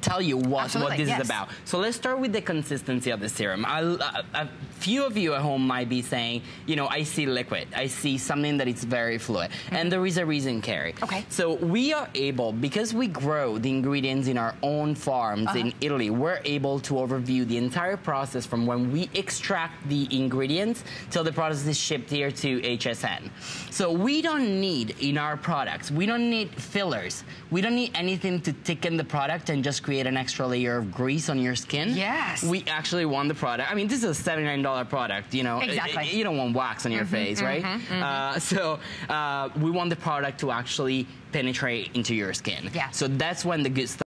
tell you what this is about. So let's start with the consistency of the serum. A few of you at home might be saying, you know, I see liquid. I see something that is very fluid. Mm-hmm. And there is a reason, Carrie. Okay. So we are able, because we grow the ingredients in our own farms in Italy, we're able to overview the entire process from when we extract the ingredients till the product is shipped here to HSN. So we don't need, in our products, we don't need fillers. We don't need anything to thicken the product and just create an extra layer of grease on your skin. Yes. We actually want the product. I mean, this is a $79 product, you know. Exactly. You don't want wax on your face, right? So we want the product to actually penetrate into your skin. Yeah. So that's when the good stuff